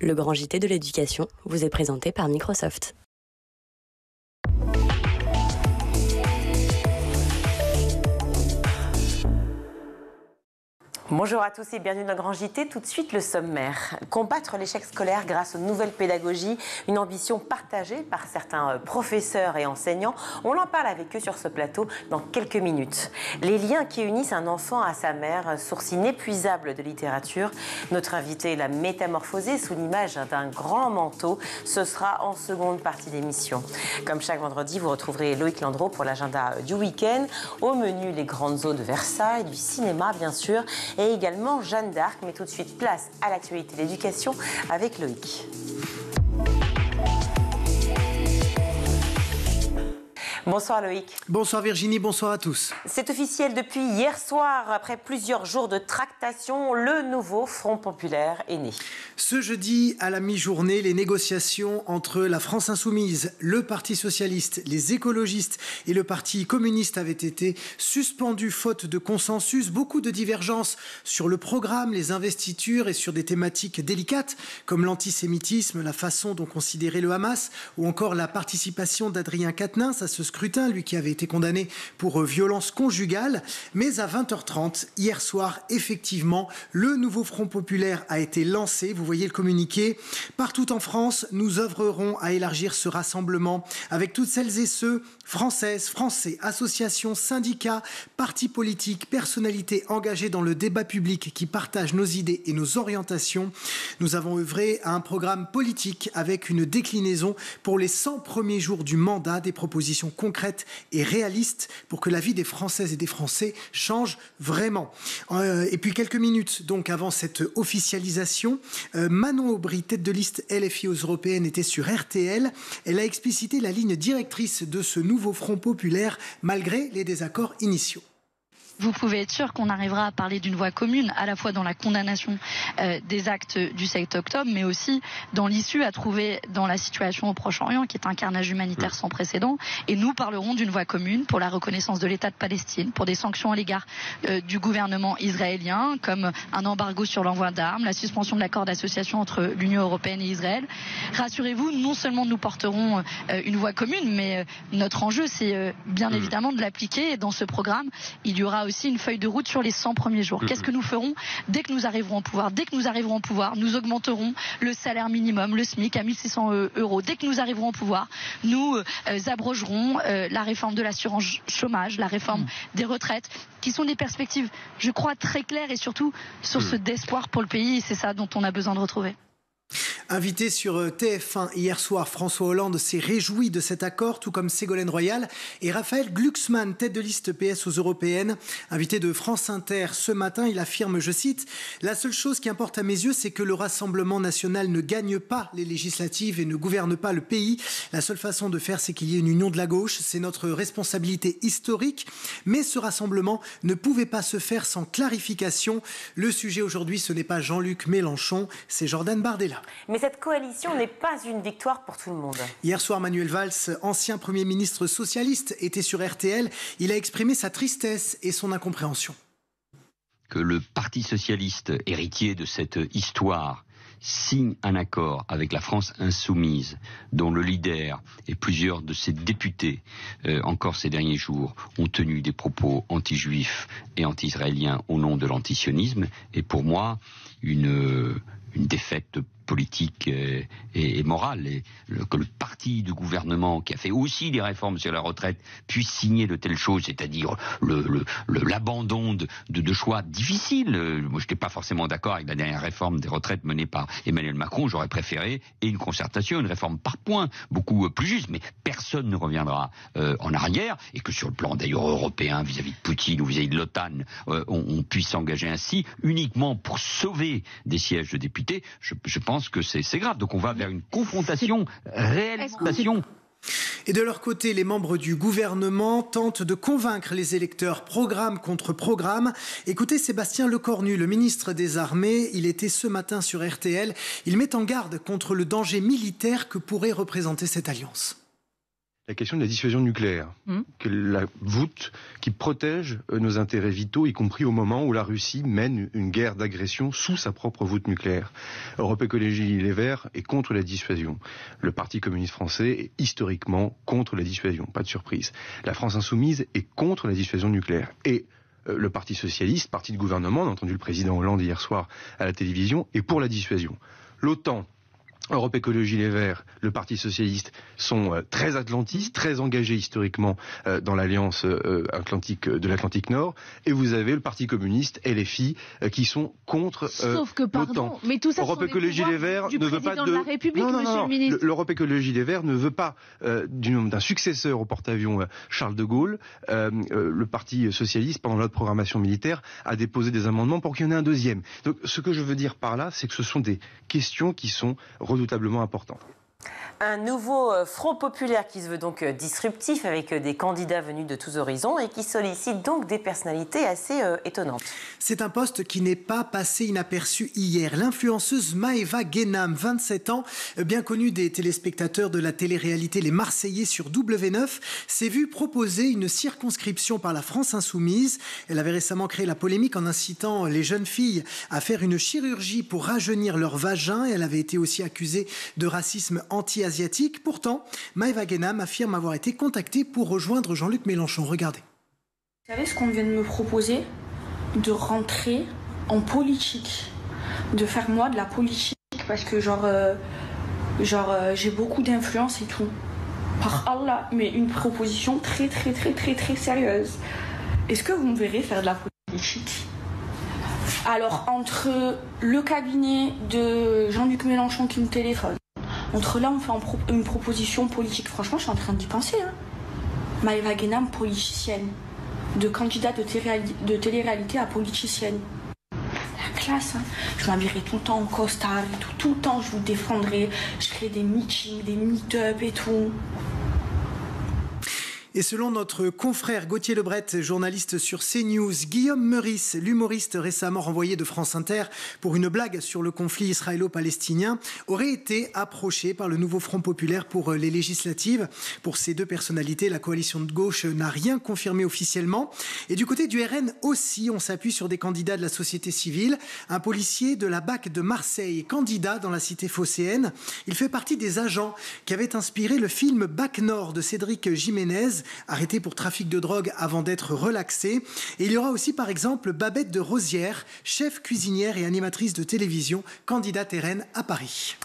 Le Grand JT de l'éducation vous est présenté par Microsoft. Bonjour à tous et bienvenue dans le Grand JT. Tout de suite, le sommaire. Combattre l'échec scolaire grâce aux nouvelles pédagogies, une ambition partagée par certains professeurs et enseignants. On en parle avec eux sur ce plateau dans quelques minutes. Les liens qui unissent un enfant à sa mère, source inépuisable de littérature. Notre invité l'a métamorphosée sous l'image d'un grand manteau. Ce sera en seconde partie d'émission. Comme chaque vendredi, vous retrouverez Loïc Landreau pour l'agenda du week-end. Au menu, les grandes eaux de Versailles, du cinéma bien sûr, et également Jeanne d'Arc, mais tout de suite place à l'actualité de l'éducation avec Loïc. Bonsoir Loïc. Bonsoir Virginie, bonsoir à tous. C'est officiel depuis hier soir, après plusieurs jours de tractation, le nouveau Front populaire est né. Ce jeudi, à la mi-journée, les négociations entre la France Insoumise, le Parti Socialiste, les écologistes et le Parti Communiste avaient été suspendues faute de consensus. Beaucoup de divergences sur le programme, les investitures et sur des thématiques délicates comme l'antisémitisme, la façon dont considérer le Hamas ou encore la participation d'Adrien Quatennens à ce scrutin, lui qui avait été condamné pour violence conjugale. Mais à 20h30, hier soir, effectivement, le nouveau Front populaire a été lancé. Vous voyez le communiqué. Partout en France, nous œuvrerons à élargir ce rassemblement avec toutes celles et ceux, Françaises, Français, associations, syndicats, partis politiques, personnalités engagées dans le débat public qui partagent nos idées et nos orientations. Nous avons œuvré à un programme politique avec une déclinaison pour les 100 premiers jours du mandat, des propositions concrètes et réalistes pour que la vie des Françaises et des Français change vraiment. Et puis quelques minutes donc avant cette officialisation, Manon Aubry, tête de liste LFI aux européennes, était sur RTL. Elle a explicité la ligne directrice de ce nouveau Front populaire malgré les désaccords initiaux. Vous pouvez être sûr qu'on arrivera à parler d'une voix commune, à la fois dans la condamnation des actes du 7 octobre, mais aussi dans l'issue à trouver dans la situation au Proche-Orient, qui est un carnage humanitaire sans précédent. Et nous parlerons d'une voix commune pour la reconnaissance de l'État de Palestine, pour des sanctions à l'égard du gouvernement israélien, comme un embargo sur l'envoi d'armes, la suspension de l'accord d'association entre l'Union européenne et Israël. Rassurez-vous, non seulement nous porterons une voix commune, mais notre enjeu, c'est bien évidemment de l'appliquer. Et dans ce programme, il y aura aussi une feuille de route sur les 100 premiers jours. Qu'est-ce que nous ferons dès que nous arriverons au pouvoir? Dès que nous arriverons au pouvoir, nous augmenterons le salaire minimum, le SMIC à 1 600 €. Dès que nous arriverons au pouvoir, nous abrogerons la réforme de l'assurance chômage, la réforme des retraites, qui sont des perspectives, je crois, très claires et surtout source d'espoir pour le pays. Et c'est ça dont on a besoin de retrouver. Invité sur TF1 hier soir, François Hollande s'est réjoui de cet accord, tout comme Ségolène Royal et Raphaël Glucksmann, tête de liste PS aux européennes. Invité de France Inter ce matin, il affirme, je cite, « La seule chose qui importe à mes yeux, c'est que le Rassemblement national ne gagne pas les législatives et ne gouverne pas le pays. La seule façon de faire, c'est qu'il y ait une union de la gauche. C'est notre responsabilité historique. Mais ce rassemblement ne pouvait pas se faire sans clarification. Le sujet aujourd'hui, ce n'est pas Jean-Luc Mélenchon, c'est Jordan Bardella. » Mais cette coalition n'est pas une victoire pour tout le monde. Hier soir, Manuel Valls, ancien Premier ministre socialiste, était sur RTL. Il a exprimé sa tristesse et son incompréhension. Que le Parti socialiste, héritier de cette histoire, signe un accord avec la France insoumise, dont le leader et plusieurs de ses députés, encore ces derniers jours, ont tenu des propos anti-juifs et anti-israéliens au nom de l'antisionisme, est pour moi une défaite politique et morale, et que le parti du gouvernement qui a fait aussi des réformes sur la retraite puisse signer de telles choses, c'est-à-dire l'abandon de choix difficiles. Moi, je n'étais pas forcément d'accord avec la dernière réforme des retraites menée par Emmanuel Macron. J'aurais préféré une concertation, une réforme par points, beaucoup plus juste, mais personne ne reviendra en arrière, et que sur le plan d'ailleurs européen, vis-à-vis de Poutine ou vis-à-vis de l'OTAN, on puisse s'engager ainsi, uniquement pour sauver des sièges de députés, je pense que c'est grave. Donc on va vers une confrontation, réalisation. Et de leur côté, les membres du gouvernement tentent de convaincre les électeurs programme contre programme. Écoutez Sébastien Lecornu, le ministre des Armées. Il était ce matin sur RTL. Il met en garde contre le danger militaire que pourrait représenter cette alliance. la question de la dissuasion nucléaire, que la voûte qui protège nos intérêts vitaux, y compris au moment où la Russie mène une guerre d'agression sous sa propre voûte nucléaire. Europe Écologie Les Verts est contre la dissuasion. Le Parti communiste français est historiquement contre la dissuasion, pas de surprise. La France insoumise est contre la dissuasion nucléaire. Et le Parti socialiste, parti de gouvernement, on a entendu le président Hollande hier soir à la télévision, est pour la dissuasion. L'OTAN, Europe Écologie Les Verts, le Parti Socialiste sont très atlantistes, très engagés historiquement dans l'alliance atlantique de l'Atlantique Nord. Et vous avez le Parti Communiste, LFI, qui sont contre l'OTAN. Sauf que, pardon, mais tout ça Europe Écologie Les Verts ne veut pas de la République, monsieur le ministre. L'Europe Écologie Les Verts ne veut pas d'un successeur au porte-avions Charles de Gaulle. Le Parti Socialiste, pendant notre programmation militaire, a déposé des amendements pour qu'il y en ait un deuxième. Donc, ce que je veux dire par là, c'est que ce sont des questions qui sont redoutablement important. Un nouveau front populaire qui se veut donc disruptif avec des candidats venus de tous horizons et qui sollicite donc des personnalités assez étonnantes. C'est un poste qui n'est pas passé inaperçu hier. L'influenceuse Maëva Ghenam, 27 ans, bien connue des téléspectateurs de la télé-réalité Les Marseillais sur W9, s'est vue proposer une circonscription par la France Insoumise. Elle avait récemment créé la polémique en incitant les jeunes filles à faire une chirurgie pour rajeunir leur vagin. Elle avait été aussi accusée de racisme anti-asiatique. Pourtant, Maëva Ghenam affirme avoir été contactée pour rejoindre Jean-Luc Mélenchon. Regardez. Vous savez ce qu'on vient de me proposer? De rentrer en politique. De faire moi de la politique. Parce que j'ai beaucoup d'influence et tout. Par Allah, mais une proposition très très très très très sérieuse. Est-ce que vous me verrez faire de la politique? Alors, entre le cabinet de Jean-Luc Mélenchon qui me téléphone, entre là, on fait une proposition politique. Franchement, je suis en train d'y penser. Maëva Ghenam, politicienne. De candidat de télé-réalité à politicienne. La classe, Je m'habillerai tout le temps en costard et tout. Tout le temps, je vous défendrai. Je crée des meetings, des meet-ups et tout. Et selon notre confrère Gauthier Lebret, journaliste sur CNews, Guillaume Meurice, l'humoriste récemment renvoyé de France Inter pour une blague sur le conflit israélo-palestinien, aurait été approché par le nouveau Front populaire pour les législatives. Pour ces deux personnalités, la coalition de gauche n'a rien confirmé officiellement. Et du côté du RN aussi, on s'appuie sur des candidats de la société civile. Un policier de la BAC de Marseille, candidat dans la cité phocéenne, il fait partie des agents qui avaient inspiré le film BAC Nord de Cédric Jiménez, arrêté pour trafic de drogue avant d'être relaxé. Et il y aura aussi par exemple Babette de Rosière, chef cuisinière et animatrice de télévision, candidate RN à Paris.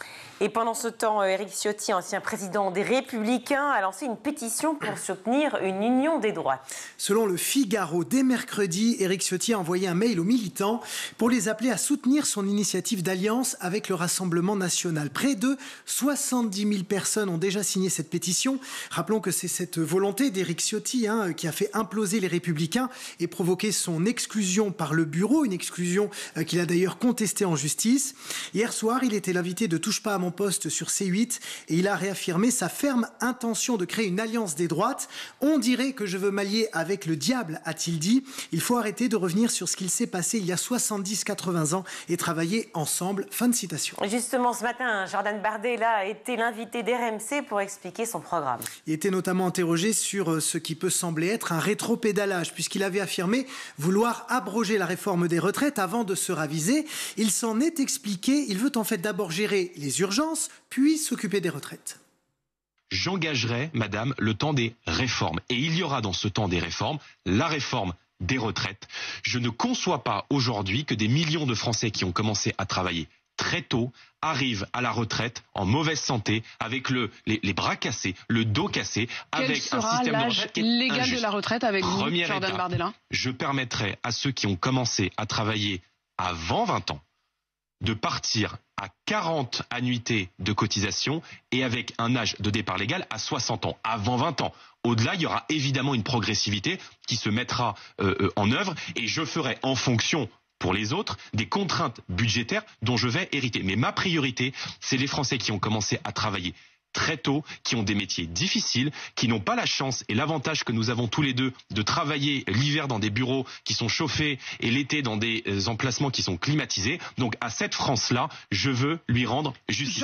Et pendant ce temps, Éric Ciotti, ancien président des Républicains, a lancé une pétition pour soutenir une union des droites. Selon le Figaro, dès mercredi, Éric Ciotti a envoyé un mail aux militants pour les appeler à soutenir son initiative d'alliance avec le Rassemblement national. Près de 70 000 personnes ont déjà signé cette pétition. Rappelons que c'est cette volonté d'Éric Ciotti qui a fait imploser les Républicains et provoqué son exclusion par le bureau, une exclusion qu'il a d'ailleurs contestée en justice. Hier soir, il était l'invité de Touche pas à mon poste sur C8 et il a réaffirmé sa ferme intention de créer une alliance des droites. On dirait que je veux m'allier avec le diable, a-t-il dit. Il faut arrêter de revenir sur ce qu'il s'est passé il y a 70-80 ans et travailler ensemble. Fin de citation. Justement, ce matin, Jordan Bardella a été l'invité d'RMC pour expliquer son programme. Il était notamment interrogé sur ce qui peut sembler être un rétropédalage, puisqu'il avait affirmé vouloir abroger la réforme des retraites avant de se raviser. Il s'en est expliqué. Il veut en fait d'abord gérer les urgences, puis s'occuper des retraites. J'engagerai, madame, le temps des réformes. Et il y aura dans ce temps des réformes la réforme des retraites. Je ne conçois pas aujourd'hui que des millions de Français qui ont commencé à travailler très tôt arrivent à la retraite en mauvaise santé, avec les bras cassés, le dos cassé, avec un système de retraite légal injuste. De la retraite avec Premier Jordan état, Bardella. Je permettrai à ceux qui ont commencé à travailler avant 20 ans de partir à 40 annuités de cotisation et avec un âge de départ légal à 60 ans, avant 20 ans. Au-delà, il y aura évidemment une progressivité qui se mettra en œuvre et je ferai en fonction, pour les autres, des contraintes budgétaires dont je vais hériter. Mais ma priorité, c'est les Français qui ont commencé à travailler très tôt, qui ont des métiers difficiles, qui n'ont pas la chance et l'avantage que nous avons tous les deux de travailler l'hiver dans des bureaux qui sont chauffés et l'été dans des emplacements qui sont climatisés. Donc à cette France-là, je veux lui rendre justice.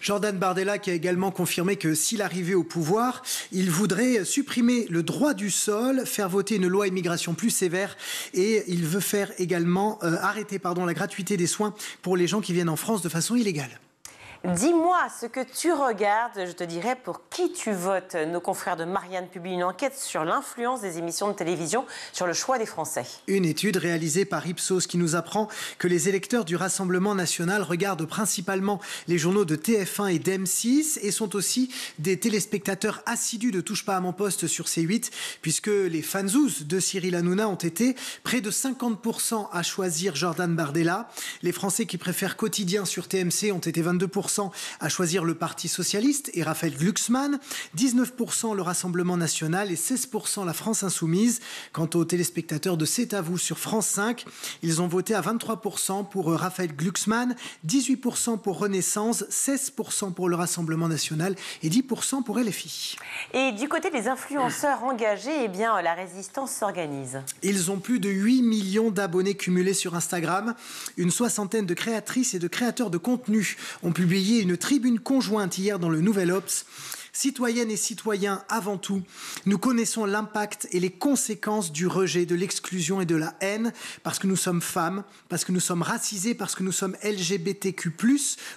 Jordan Bardella qui a également confirmé que s'il arrivait au pouvoir, il voudrait supprimer le droit du sol, faire voter une loi immigration plus sévère et il veut faire également arrêter la gratuité des soins pour les gens qui viennent en France de façon illégale. Dis-moi ce que tu regardes, je te dirai pour qui tu votes. Nos confrères de Marianne publient une enquête sur l'influence des émissions de télévision sur le choix des Français. Une étude réalisée par Ipsos qui nous apprend que les électeurs du Rassemblement national regardent principalement les journaux de TF1 et d'M6 et sont aussi des téléspectateurs assidus de Touche pas à mon poste sur C8 puisque les fanzous de Cyril Hanouna ont été près de 50% à choisir Jordan Bardella. Les Français qui préfèrent Quotidien sur TMC ont été 22% à choisir le Parti Socialiste et Raphaël Glucksmann, 19% le Rassemblement national et 16% la France Insoumise. Quant aux téléspectateurs de C'est à vous sur France 5, ils ont voté à 23% pour Raphaël Glucksmann, 18% pour Renaissance, 16% pour le Rassemblement national et 10% pour LFI. Et du côté des influenceurs engagés, eh bien, la résistance s'organise. Ils ont plus de 8 millions d'abonnés cumulés sur Instagram. Une soixantaine de créatrices et de créateurs de contenu ont publié une tribune conjointe hier dans le Nouvel Obs. Citoyennes et citoyens, avant tout, nous connaissons l'impact et les conséquences du rejet, de l'exclusion et de la haine parce que nous sommes femmes, parce que nous sommes racisées, parce que nous sommes LGBTQ+,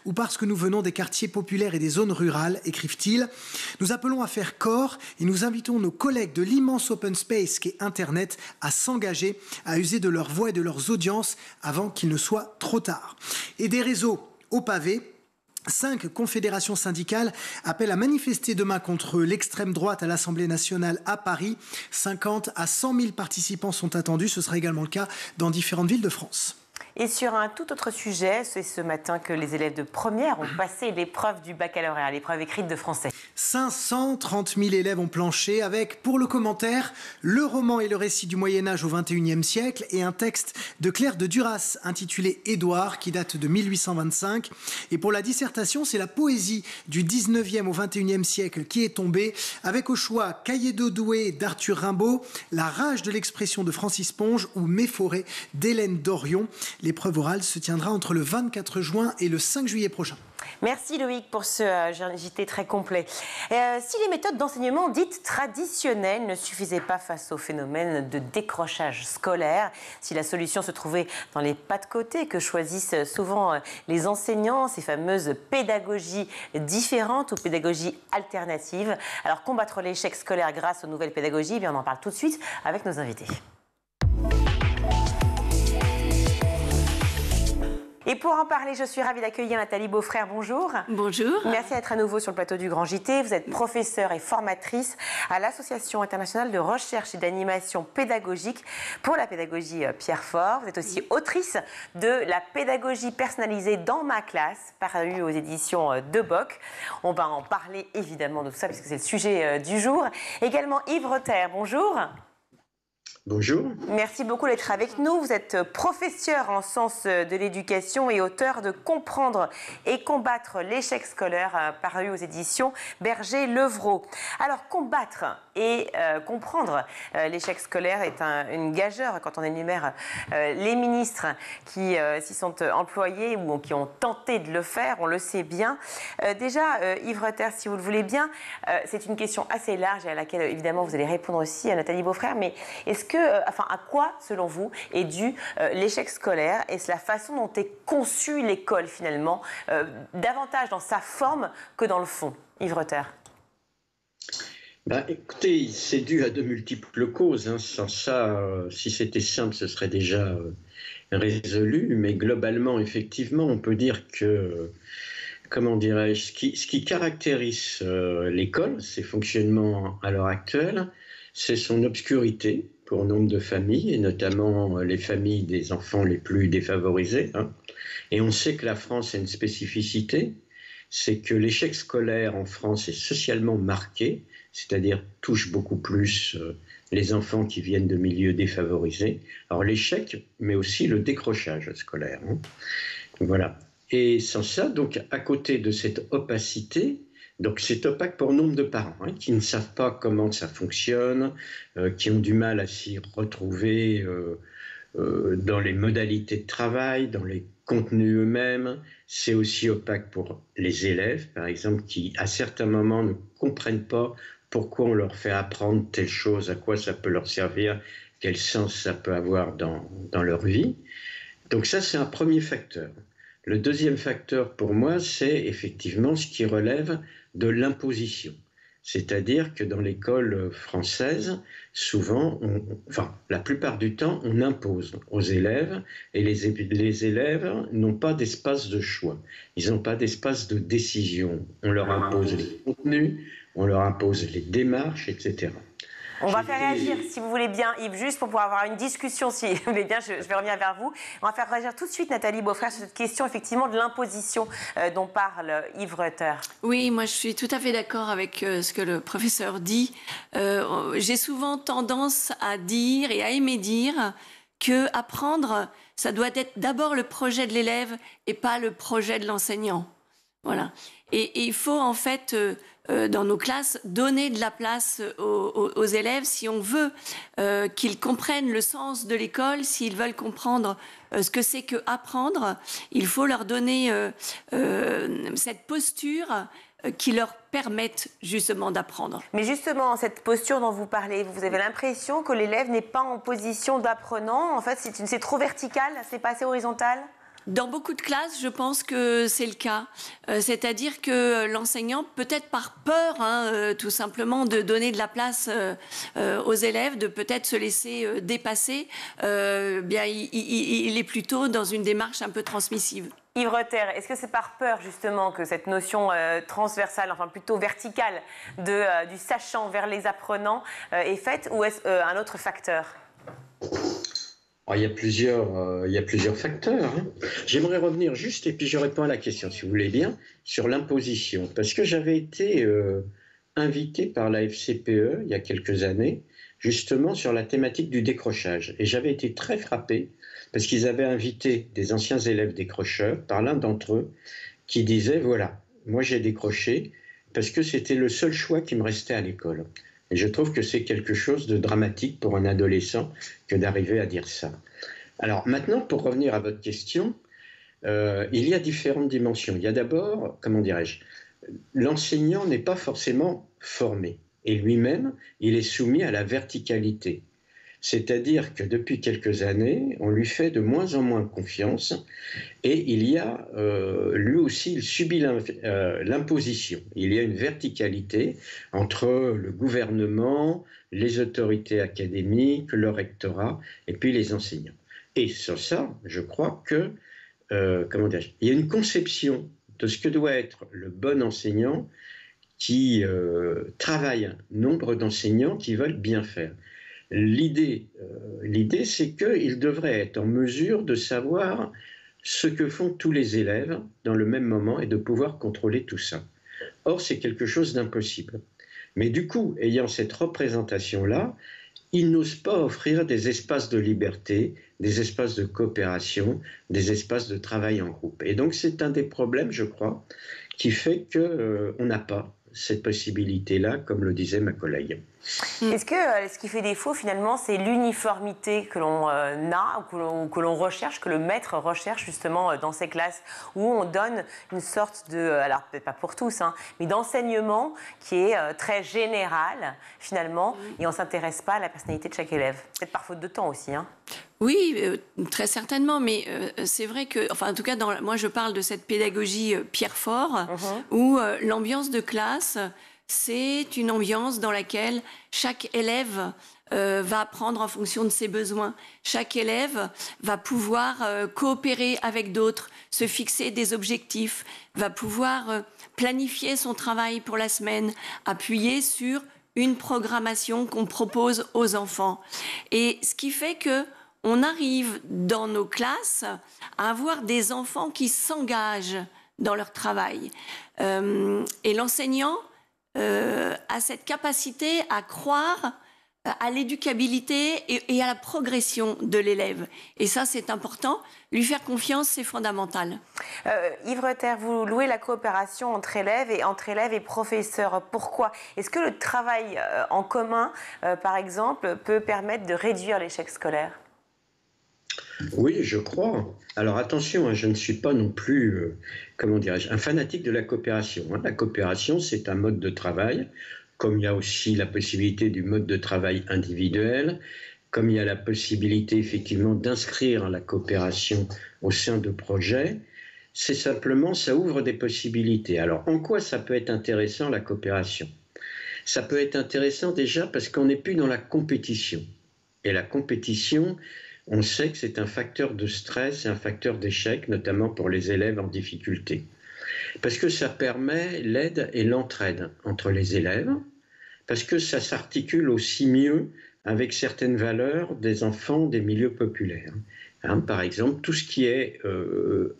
ou parce que nous venons des quartiers populaires et des zones rurales, écrivent-ils. Nous appelons à faire corps et nous invitons nos collègues de l'immense open space qu'est Internet à s'engager, à user de leur voix et de leurs audiences avant qu'il ne soit trop tard. Et des réseaux au pavé, 5 confédérations syndicales appellent à manifester demain contre l'extrême droite à l'Assemblée nationale à Paris. 50 à 100 000 participants sont attendus. Ce sera également le cas dans différentes villes de France. Et sur un tout autre sujet, c'est ce matin que les élèves de première ont passé l'épreuve du baccalauréat, l'épreuve écrite de français. 530 000 élèves ont planché avec, pour le commentaire, le roman et le récit du Moyen-Âge au XXIe siècle et un texte de Claire de Duras intitulé Édouard qui date de 1825. Et pour la dissertation, c'est la poésie du XIXe au XXIe siècle qui est tombée avec au choix Cahiers d'Odoué d'Arthur Rimbaud, La rage de l'expression de Francis Ponge ou Méforé d'Hélène Dorion. L'épreuve orale se tiendra entre le 24 juin et le 5 juillet prochain. Merci Loïc pour ce JT très complet. Si les méthodes d'enseignement dites traditionnelles ne suffisaient pas face au phénomène de décrochage scolaire, si la solution se trouvait dans les pas de côté que choisissent souvent les enseignants, ces fameuses pédagogies différentes ou pédagogies alternatives, alors combattre l'échec scolaire grâce aux nouvelles pédagogies, eh bien on en parle tout de suite avec nos invités. Et pour en parler, je suis ravie d'accueillir Nathalie Beaufrère. Bonjour. Bonjour. Merci d'être à nouveau sur le plateau du Grand JT. Vous êtes professeure et formatrice à l'Association internationale de recherche et d'animation pédagogique pour la pédagogie Pierre Fort. Vous êtes aussi autrice de La pédagogie personnalisée dans ma classe, parue aux éditions Deboc. On va en parler évidemment de tout ça puisque c'est le sujet du jour. Également Yves Reuter. Bonjour. Bonjour. Merci beaucoup d'être avec nous. Vous êtes professeur en sciences de l'éducation et auteur de Comprendre et combattre l'échec scolaire, paru aux éditions Berger-Levrault. Alors, combattre et comprendre l'échec scolaire est une gageure quand on énumère les ministres qui s'y sont employés ou qui ont tenté de le faire, on le sait bien. Déjà, Yves Reuter, si vous le voulez bien, c'est une question assez large et à laquelle, évidemment, vous allez répondre aussi à Nathalie Beaufrère, mais est-ce que, à quoi, selon vous, est dû l'échec scolaire? Est-ce la façon dont est conçue l'école, finalement, davantage dans sa forme que dans le fond? Yves Reuter. Ben, écoutez, c'est dû à de multiples causes. Hein. Sans ça, si c'était simple, ce serait déjà résolu. Mais globalement, effectivement, on peut dire que, comment dirais-je, ce qui caractérise l'école, ses fonctionnements à l'heure actuelle, c'est son obscurité pour nombre de familles, et notamment les familles des enfants les plus défavorisés. Hein. Et on sait que la France a une spécificité, c'est que l'échec scolaire en France est socialement marqué, c'est-à-dire touche beaucoup plus les enfants qui viennent de milieux défavorisés. Alors l'échec, mais aussi le décrochage scolaire. Hein. Voilà. Et sans ça, donc à côté de cette opacité, donc c'est opaque pour nombre de parents hein, qui ne savent pas comment ça fonctionne, qui ont du mal à s'y retrouver dans les modalités de travail, dans les contenus eux-mêmes, C'est aussi opaque pour les élèves, par exemple, qui, à certains moments, ne comprennent pas pourquoi on leur fait apprendre telle chose, à quoi ça peut leur servir, quel sens ça peut avoir dans leur vie. Donc ça, c'est un premier facteur. Le deuxième facteur, pour moi, c'est effectivement ce qui relève de l'imposition. C'est-à-dire que dans l'école française, souvent, la plupart du temps, on impose aux élèves et les élèves n'ont pas d'espace de choix. Ils n'ont pas d'espace de décision. On leur impose les contenus, on leur impose les démarches, etc. On va faire réagir, si vous voulez bien, Yves, juste pour pouvoir avoir une discussion, si vous voulez bien, je vais revenir vers vous. On va faire réagir tout de suite, Nathalie Beaufrère, sur cette question, effectivement, de l'imposition dont parle Yves Reuter. Oui, moi, je suis tout à fait d'accord avec ce que le professeur dit. J'ai souvent tendance à dire et à aimer dire que apprendre, ça doit être d'abord le projet de l'élève et pas le projet de l'enseignant. Voilà. Et il faut, en fait... dans nos classes, donner de la place aux élèves si on veut qu'ils comprennent le sens de l'école, s'ils veulent comprendre ce que c'est que apprendre, il faut leur donner cette posture qui leur permette justement d'apprendre. Mais justement, cette posture dont vous parlez, vous avez l'impression que l'élève n'est pas en position d'apprenant. En fait, c'est trop vertical, c'est pas assez horizontal ? Dans beaucoup de classes, je pense que c'est le cas. C'est-à-dire que l'enseignant, peut-être par peur, tout simplement, de donner de la place aux élèves, de peut-être se laisser dépasser, il est plutôt dans une démarche un peu transmissive. Yves Reuter, est-ce que c'est par peur, justement, que cette notion transversale, enfin plutôt verticale, du sachant vers les apprenants est faite, ou est-ce un autre facteur ? Il y a plusieurs facteurs. J'aimerais revenir juste, et puis je réponds à la question, si vous voulez bien, sur l'imposition. Parce que j'avais été invité par la FCPE il y a quelques années, justement sur la thématique du décrochage. Et j'avais été très frappé, parce qu'ils avaient invité des anciens élèves décrocheurs, par l'un d'entre eux, qui disait, voilà, moi j'ai décroché, parce que c'était le seul choix qui me restait à l'école. Et je trouve que c'est quelque chose de dramatique pour un adolescent que d'arriver à dire ça. Alors maintenant, pour revenir à votre question, il y a différentes dimensions. Il y a d'abord, comment dirais-je, l'enseignant n'est pas forcément formé. Et lui-même, il est soumis à la verticalité. C'est-à-dire que depuis quelques années, on lui fait de moins en moins confiance et il y a, lui aussi, il subit l'imposition. Il y a une verticalité entre le gouvernement, les autorités académiques, le rectorat et puis les enseignants. Et sur ça, je crois que, il y a une conception de ce que doit être le bon enseignant qui travaille, nombre d'enseignants qui veulent bien faire. L'idée, c'est qu'ils devraient être en mesure de savoir ce que font tous les élèves dans le même moment et de pouvoir contrôler tout ça. Or, c'est quelque chose d'impossible. Mais du coup, ayant cette représentation-là, ils n'osent pas offrir des espaces de liberté, des espaces de coopération, des espaces de travail en groupe. Et donc, c'est un des problèmes, je crois, qui fait qu'on n'a pas cette possibilité-là, comme le disait ma collègue. Est-ce que ce qui fait défaut, finalement, c'est l'uniformité que l'on a, ou que l'on recherche, que le maître recherche, justement, dans ces classes, où on donne une sorte de, alors peut-être pas pour tous, mais d'enseignement qui est très général, finalement, et on ne s'intéresse pas à la personnalité de chaque élève. Peut-être par faute de temps aussi, Oui, très certainement, mais c'est vrai que, en tout cas, moi je parle de cette pédagogie Pierre Fort, où l'ambiance de classe, c'est une ambiance dans laquelle chaque élève va apprendre en fonction de ses besoins. Chaque élève va pouvoir coopérer avec d'autres, se fixer des objectifs, va pouvoir planifier son travail pour la semaine, appuyer sur une programmation qu'on propose aux enfants. Et ce qui fait que on arrive dans nos classes à avoir des enfants qui s'engagent dans leur travail. Et l'enseignant a cette capacité à croire à l'éducabilité et à la progression de l'élève. Et ça, c'est important. Lui faire confiance, c'est fondamental. Yves Reuter, vous louez la coopération entre élèves et professeurs. Pourquoi ? Est-ce que le travail en commun, par exemple, peut permettre de réduire l'échec scolaire ? Oui, je crois. Alors attention, hein, je ne suis pas non plus, comment dirais-je, un fanatique de la coopération. Hein. La coopération, c'est un mode de travail, comme il y a aussi la possibilité du mode de travail individuel, comme il y a la possibilité effectivement d'inscrire la coopération au sein de projets. C'est simplement, ça ouvre des possibilités. Alors en quoi ça peut être intéressant la coopération? Ça peut être intéressant déjà parce qu'on n'est plus dans la compétition. Et la compétition, on sait que c'est un facteur de stress et un facteur d'échec, notamment pour les élèves en difficulté. Parce que ça permet l'aide et l'entraide entre les élèves, parce que ça s'articule aussi mieux avec certaines valeurs des enfants des milieux populaires. Hein, par exemple, tout ce qui est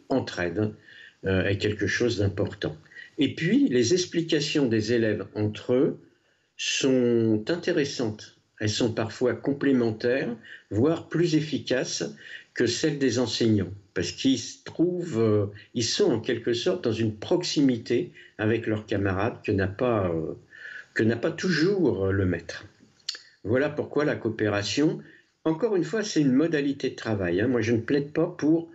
entraide est quelque chose d'important. Et puis, les explications des élèves entre eux sont intéressantes. Elles sont parfois complémentaires, voire plus efficaces que celles des enseignants, parce qu'ils se trouvent, ils sont en quelque sorte dans une proximité avec leurs camarades que n'a pas toujours le maître. Voilà pourquoi la coopération, encore une fois, c'est une modalité de travail. Hein. Moi, je ne plaide pas pour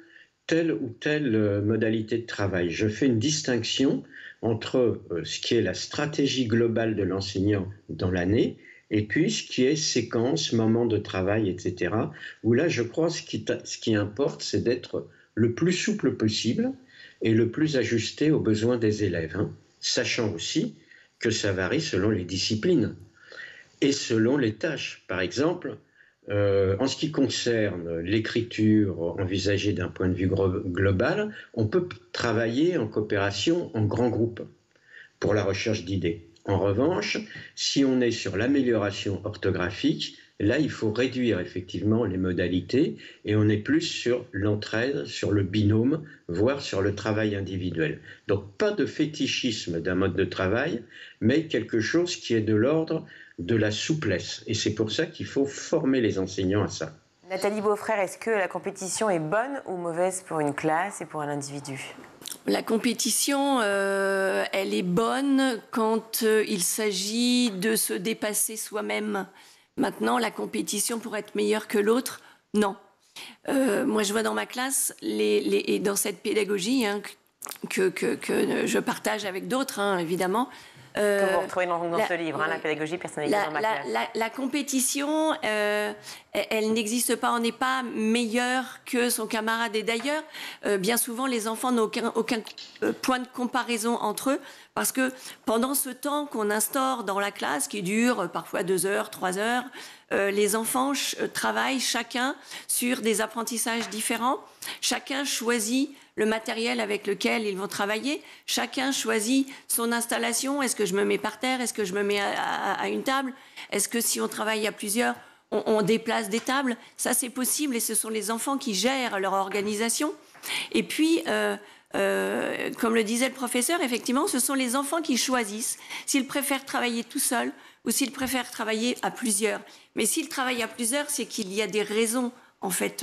telle ou telle modalité de travail. Je fais une distinction entre ce qui est la stratégie globale de l'enseignant dans l'année et puis ce qui est séquence, moment de travail, etc., où là, je crois, ce qui importe, c'est d'être le plus souple possible et le plus ajusté aux besoins des élèves, hein, sachant aussi que ça varie selon les disciplines et selon les tâches. Par exemple, en ce qui concerne l'écriture envisagée d'un point de vue global, on peut travailler en coopération en grand groupe pour la recherche d'idées. En revanche, si on est sur l'amélioration orthographique, là, il faut réduire effectivement les modalités et on est plus sur l'entraide, sur le binôme, voire sur le travail individuel. Donc, pas de fétichisme d'un mode de travail, mais quelque chose qui est de l'ordre de la souplesse. Et c'est pour ça qu'il faut former les enseignants à ça. Nathalie Beaufrère, est-ce que la compétition est bonne ou mauvaise pour une classe et pour un individu ? La compétition, elle est bonne quand il s'agit de se dépasser soi-même. Maintenant, la compétition pour être meilleur que l'autre, non. Moi, je vois dans ma classe, et dans cette pédagogie hein, que je partage avec d'autres, hein, évidemment. Que vous retrouvez dans ce livre, hein, la pédagogie personnalisée dans ma classe. La compétition, elle n'existe pas, on n'est pas meilleur que son camarade. Et d'ailleurs, bien souvent, les enfants n'ont aucun point de comparaison entre eux, parce que pendant ce temps qu'on instaure dans la classe, qui dure parfois 2 heures, 3 heures, les enfants travaillent chacun sur des apprentissages différents. Chacun choisit le matériel avec lequel ils vont travailler. Chacun choisit son installation. Est-ce que je me mets par terre? Est-ce que je me mets à une table? Est-ce que si on travaille à plusieurs, on déplace des tables? Ça, c'est possible et ce sont les enfants qui gèrent leur organisation. Et puis, comme le disait le professeur, effectivement, ce sont les enfants qui choisissent s'ils préfèrent travailler tout seuls ou s'ils préfèrent travailler à plusieurs. Mais s'ils travaillent à plusieurs, c'est qu'il y a des raisons, en fait,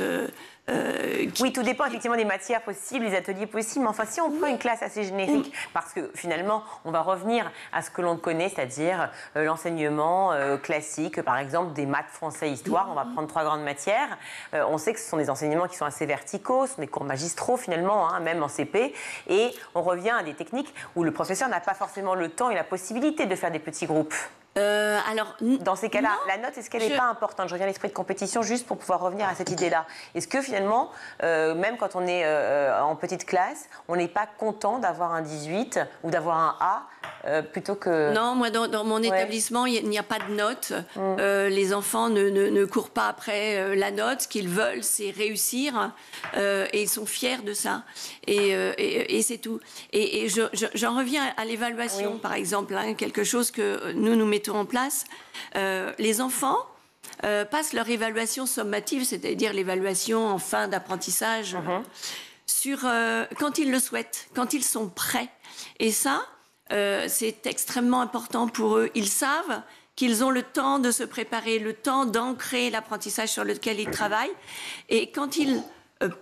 oui, tout dépend effectivement des matières possibles, des ateliers possibles. Mais enfin, si on prend une classe assez générique, parce que finalement, on va revenir à ce que l'on connaît, c'est-à-dire l'enseignement classique, par exemple des maths, français, histoire. On va prendre 3 grandes matières. On sait que ce sont des enseignements qui sont assez verticaux, ce sont des cours magistraux finalement, hein, même en CP. Et on revient à des techniques où le professeur n'a pas forcément le temps et la possibilité de faire des petits groupes. Alors, dans ces cas-là, la note, est-ce qu'elle n'est pas importante? Je reviens à l'esprit de compétition juste pour pouvoir revenir à cette idée-là. Est-ce que finalement, même quand on est en petite classe, on n'est pas content d'avoir un 18 ou d'avoir un A plutôt que... Non, moi, dans mon établissement, il n'y a pas de note. Les enfants ne courent pas après la note. Ce qu'ils veulent, c'est réussir. Et ils sont fiers de ça. Et c'est tout. Et j'en reviens à l'évaluation, par exemple. Hein, quelque chose que nous mettons en place. Les enfants passent leur évaluation sommative, c'est-à-dire l'évaluation en fin d'apprentissage, sur quand ils le souhaitent, quand ils sont prêts. Et ça, c'est extrêmement important pour eux. Ils savent qu'ils ont le temps de se préparer, le temps d'ancrer l'apprentissage sur lequel ils travaillent. Et quand ils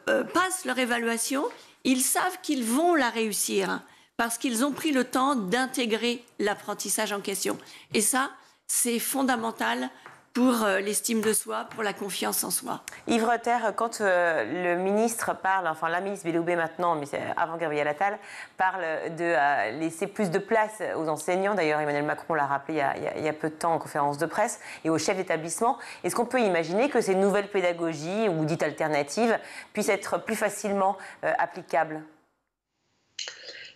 passent leur évaluation, ils savent qu'ils vont la réussir, parce qu'ils ont pris le temps d'intégrer l'apprentissage en question. Et ça, c'est fondamental pour l'estime de soi, pour la confiance en soi. Yves Reuter, quand le ministre parle, enfin la ministre Belloubet maintenant, mais avant Gabriel Attal, parle de laisser plus de place aux enseignants, d'ailleurs Emmanuel Macron l'a rappelé il y a peu de temps en conférence de presse, et aux chefs d'établissement, est-ce qu'on peut imaginer que ces nouvelles pédagogies, ou dites alternatives, puissent être plus facilement applicables ?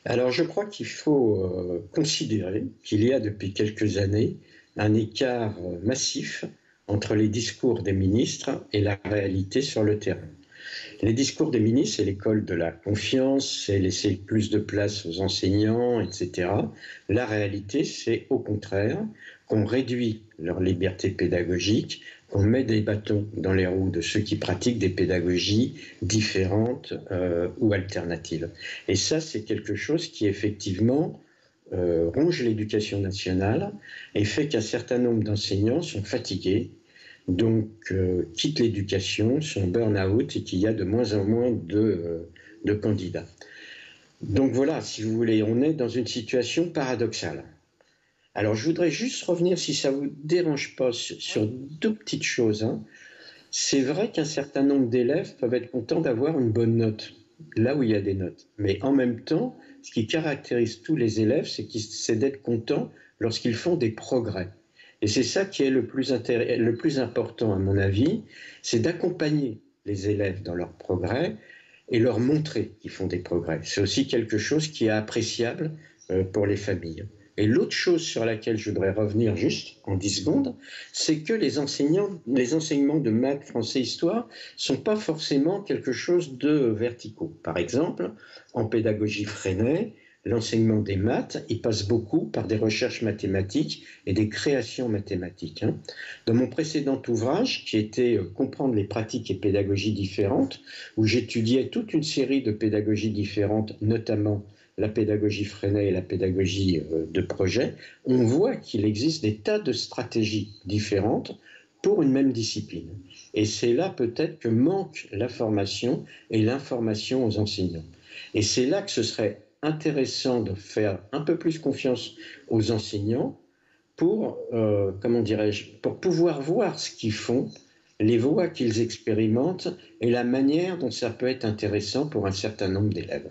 Alors je crois qu'il faut considérer qu'il y a depuis quelques années un écart massif entre les discours des ministres et la réalité sur le terrain. Les discours des ministres, c'est l'école de la confiance, c'est laisser plus de place aux enseignants, etc. La réalité, c'est au contraire qu'on réduit leur liberté pédagogique, qu'on met des bâtons dans les roues de ceux qui pratiquent des pédagogies différentes ou alternatives. Et ça, c'est quelque chose qui, effectivement, ronge l'éducation nationale et fait qu'un certain nombre d'enseignants sont fatigués, donc quittent l'éducation, sont burn-out et qu'il y a de moins en moins de candidats. Donc voilà, si vous voulez, on est dans une situation paradoxale. Alors je voudrais juste revenir, si ça ne vous dérange pas, sur deux petites choses. Hein. C'est vrai qu'un certain nombre d'élèves peuvent être contents d'avoir une bonne note, là où il y a des notes. Mais en même temps, ce qui caractérise tous les élèves, c'est d'être contents lorsqu'ils font des progrès. Et c'est ça qui est le plus important, à mon avis, c'est d'accompagner les élèves dans leurs progrès et leur montrer qu'ils font des progrès. C'est aussi quelque chose qui est appréciable pour les familles. Et l'autre chose sur laquelle je voudrais revenir juste en 10 secondes, c'est que les enseignements de maths, français, histoire ne sont pas forcément quelque chose de verticaux. Par exemple, en pédagogie Freinet, l'enseignement des maths, il passe beaucoup par des recherches mathématiques et des créations mathématiques. Dans mon précédent ouvrage, qui était « Comprendre les pratiques et pédagogies différentes », où j'étudiais toute une série de pédagogies différentes, notamment la pédagogie Freinet et la pédagogie de projet, on voit qu'il existe des tas de stratégies différentes pour une même discipline. Et c'est là peut-être que manque la formation et l'information aux enseignants. Et c'est là que ce serait intéressant de faire un peu plus confiance aux enseignants pour, comment dirais-je, pour pouvoir voir ce qu'ils font, les voies qu'ils expérimentent et la manière dont ça peut être intéressant pour un certain nombre d'élèves.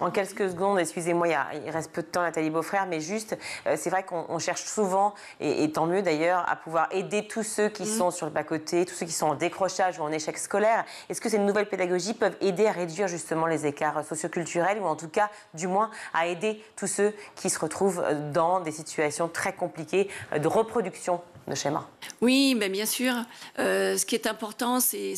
En quelques secondes, excusez-moi, il reste peu de temps, Nathalie Beaufrère, mais juste, c'est vrai qu'on cherche souvent, et tant mieux d'ailleurs, à pouvoir aider tous ceux qui sont sur le bas-côté, tous ceux qui sont en décrochage ou en échec scolaire. Est-ce que ces nouvelles pédagogies peuvent aider à réduire justement les écarts socioculturels, ou en tout cas, du moins, à aider tous ceux qui se retrouvent dans des situations très compliquées de reproduction de schémas? Oui, ben bien sûr. Ce qui est important, c'est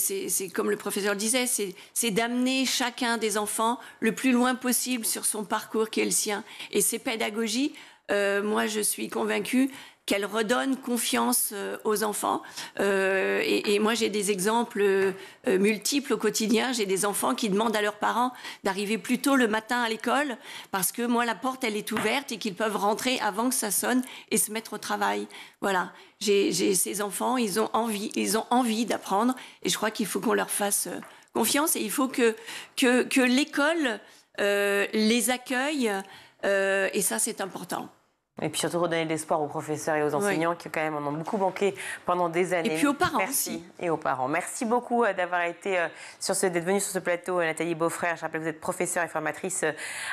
comme le professeur le disait, c'est d'amener chacun des enfants le plus loin possible sur son parcours qui est le sien. Et ces pédagogies, moi je suis convaincue qu'elles redonnent confiance aux enfants. Et moi j'ai des exemples multiples au quotidien. J'ai des enfants qui demandent à leurs parents d'arriver plus tôt le matin à l'école parce que moi la porte elle est ouverte et qu'ils peuvent rentrer avant que ça sonne et se mettre au travail. Voilà. J'ai ces enfants, ils ont envie d'apprendre et je crois qu'il faut qu'on leur fasse confiance et il faut que l'école les accueille et ça c'est important. Et puis surtout redonner de l'espoir aux professeurs et aux enseignants, oui, qui quand même en ont beaucoup manqué pendant des années. Et puis aux parents. Merci. Aussi. Et aux parents. Merci beaucoup d'avoir été d'être venue sur ce plateau, Nathalie Beaufrère. Je rappelle que vous êtes professeure et formatrice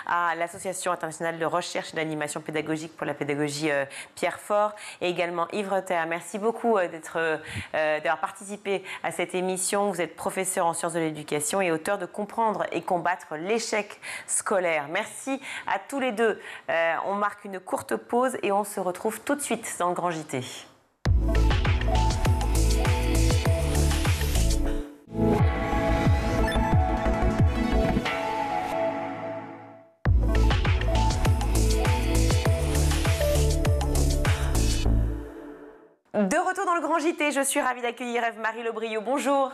à l'Association internationale de recherche et d'animation pédagogique pour la pédagogie Pierre Fort et également Yves Reuter. Merci beaucoup d'avoir participé à cette émission. Vous êtes professeur en sciences de l'éducation et auteur de Comprendre et combattre l'échec scolaire. Merci à tous les deux. On marque une courte pause et on se retrouve tout de suite dans le Grand JT. De retour dans le Grand JT, je suis ravie d'accueillir Ève-Marie Lobriaut. Bonjour.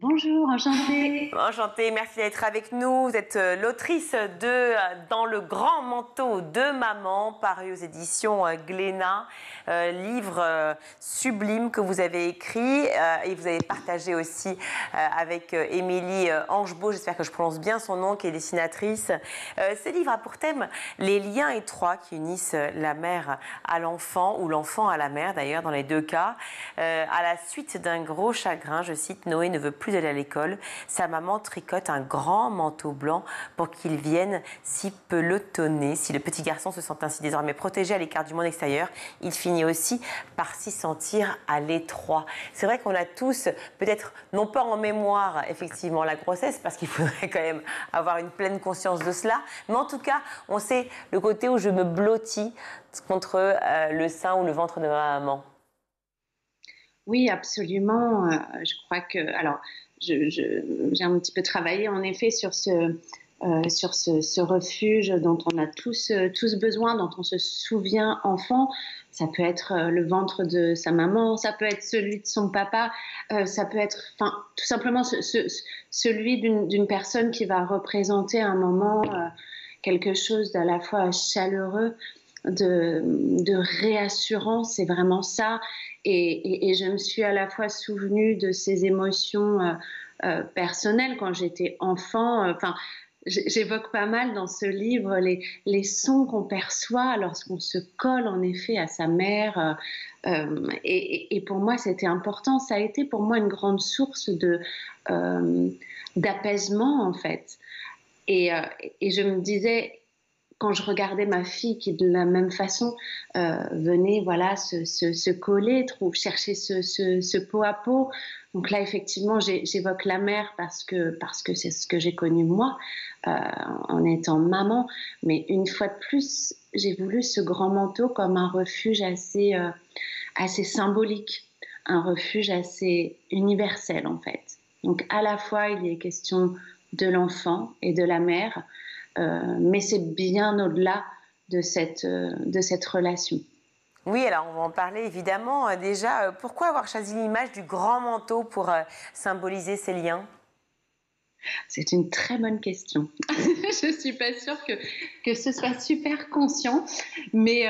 Bonjour, enchantée. Enchantée, merci d'être avec nous. Vous êtes l'autrice de « Dans le grand manteau de maman » paru aux éditions Glénat, livre sublime que vous avez écrit et vous avez partagé aussi avec Émilie Angebeau, j'espère que je prononce bien son nom, qui est dessinatrice. Ce livre a pour thème les liens étroits qui unissent la mère à l'enfant, ou l'enfant à la mère d'ailleurs, dans les deux cas. À la suite d'un gros chagrin, je cite, Noé ne veut plus d'aller à l'école, sa maman tricote un grand manteau blanc pour qu'il vienne s'y pelotonner. Si le petit garçon se sent ainsi désormais protégé à l'écart du monde extérieur, il finit aussi par s'y sentir à l'étroit. C'est vrai qu'on a tous, peut-être non pas en mémoire effectivement la grossesse, parce qu'il faudrait quand même avoir une pleine conscience de cela, mais en tout cas on sait le côté où je me blottis contre le sein ou le ventre de ma maman. Oui, absolument. Je crois que... Alors, j'ai un petit peu travaillé, en effet, sur ce refuge dont on a tous besoin, dont on se souvient enfant. Ça peut être le ventre de sa maman, ça peut être celui de son papa, ça peut être tout simplement celui d'une personne qui va représenter un moment, quelque chose d'à la fois chaleureux, de réassurance, c'est vraiment ça. Et je me suis à la fois souvenue de ces émotions personnelles quand j'étais enfant. Enfin, j'évoque pas mal dans ce livre les sons qu'on perçoit lorsqu'on se colle en effet à sa mère. Et pour moi, c'était important. Ça a été pour moi une grande source d'apaisement en fait. Et je me disais... Quand je regardais ma fille qui, de la même façon, venait voilà, se coller, chercher ce pot à pot. Donc là, effectivement, j'évoque la mère parce que c'est ce que j'ai connu moi en étant maman. Mais une fois de plus, j'ai voulu ce grand manteau comme un refuge assez symbolique, un refuge assez universel en fait. Donc à la fois, il est question de l'enfant et de la mère, mais c'est bien au-delà de cette relation. Oui, alors on va en parler évidemment. Déjà, pourquoi avoir choisi l'image du grand manteau pour symboliser ces liens? C'est une très bonne question. Je ne suis pas sûre que ce soit super conscient, mais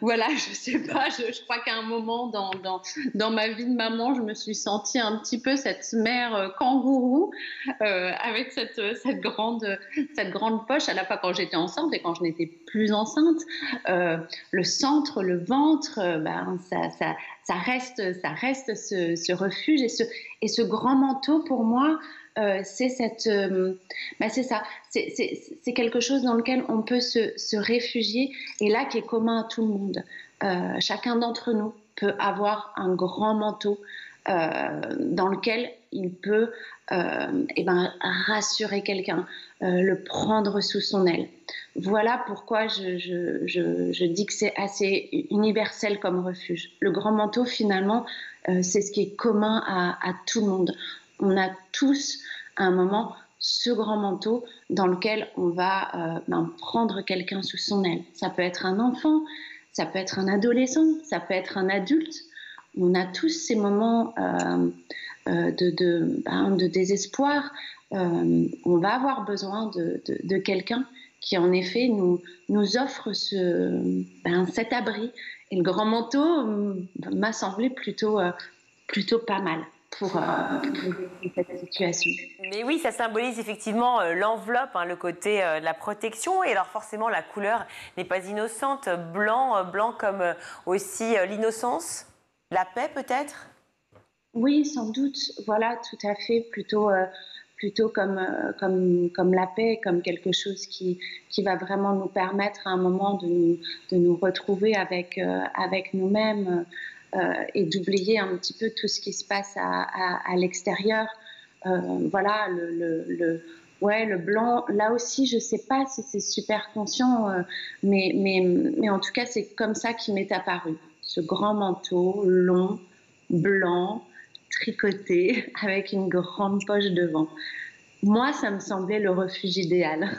voilà, je ne sais pas, je crois qu'à un moment dans ma vie de maman, je me suis sentie un petit peu cette mère kangourou avec cette grande poche, à la fois quand j'étais enceinte et quand je n'étais plus enceinte. Le centre, le ventre, ça reste ce refuge et ce grand manteau pour moi. C'est ça, c'est quelque chose dans lequel on peut se réfugier et là qui est commun à tout le monde. Chacun d'entre nous peut avoir un grand manteau dans lequel il peut rassurer quelqu'un, le prendre sous son aile. Voilà pourquoi je dis que c'est assez universel comme refuge. Le grand manteau finalement, c'est ce qui est commun à tout le monde. On a tous, à un moment, ce grand manteau dans lequel on va prendre quelqu'un sous son aile. Ça peut être un enfant, ça peut être un adolescent, ça peut être un adulte. On a tous ces moments de désespoir. On va avoir besoin de quelqu'un qui, en effet, nous offre cet abri. Et le grand manteau m'a semblé plutôt pas mal. Pour cette situation. Mais oui, ça symbolise effectivement l'enveloppe, le côté de la protection. Et alors forcément, la couleur n'est pas innocente. Blanc comme aussi l'innocence, la paix peut-être? Oui, sans doute. Voilà, tout à fait. Plutôt comme la paix, comme quelque chose qui va vraiment nous permettre à un moment de nous retrouver avec nous-mêmes. Et d'oublier un petit peu tout ce qui se passe à l'extérieur. Voilà, le blanc, là aussi, je ne sais pas si c'est super conscient, mais en tout cas, c'est comme ça qu'il m'est apparu. Ce grand manteau long, blanc, tricoté, avec une grande poche devant. Moi, ça me semblait le refuge idéal.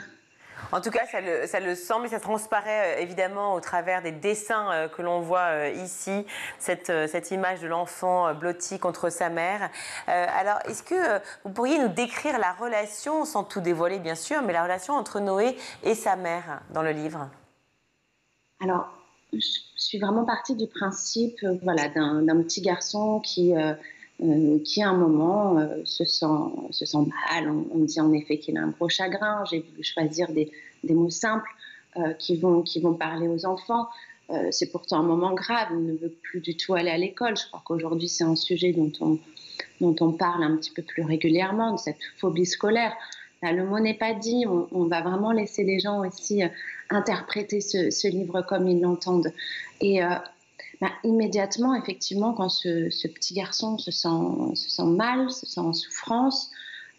En tout cas, ça le semble et ça transparaît évidemment au travers des dessins que l'on voit ici, cette image de l'enfant blotti contre sa mère. Alors, est-ce que vous pourriez nous décrire la relation, sans tout dévoiler bien sûr, mais la relation entre Noé et sa mère dans le livre? Alors, je suis vraiment partie du principe voilà, d'un petit garçon qui à un moment se sent mal. On dit en effet qu'il a un gros chagrin. J'ai voulu choisir des mots simples qui vont parler aux enfants. C'est pourtant un moment grave. Il ne veut plus du tout aller à l'école. Je crois qu'aujourd'hui, c'est un sujet dont on parle un petit peu plus régulièrement, de cette phobie scolaire. Là, le mot n'est pas dit. On va vraiment laisser les gens aussi interpréter ce livre comme ils l'entendent. Et immédiatement, effectivement, quand ce petit garçon se sent mal, se sent en souffrance,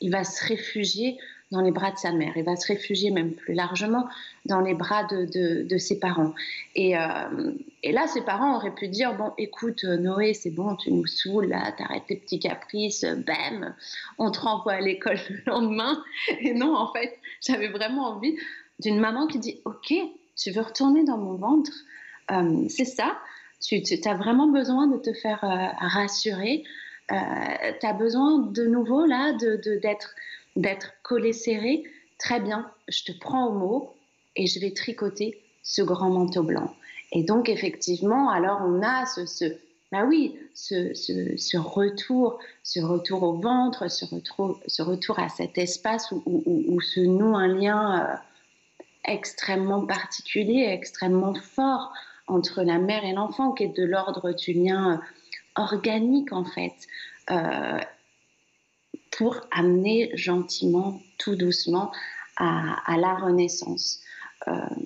il va se réfugier dans les bras de sa mère. Il va se réfugier même plus largement dans les bras de ses parents. Et là, ses parents auraient pu dire « Bon, écoute, Noé, c'est bon, tu nous saoules, là, t'arrêtes tes petits caprices, bam, on te renvoie à l'école le lendemain. » Et non, en fait, j'avais vraiment envie d'une maman qui dit « Ok, tu veux retourner dans mon ventre, c'est ça. Tu as vraiment besoin de te faire rassurer, tu as besoin de nouveau là, d'être collé serré. Très bien, je te prends au mot et je vais tricoter ce grand manteau blanc. » Et donc effectivement, alors on a ce retour au ventre, ce retour à cet espace où se noue un lien extrêmement particulier, extrêmement fort, entre la mère et l'enfant, qui est de l'ordre du lien organique, en fait, pour amener gentiment, tout doucement, à la renaissance.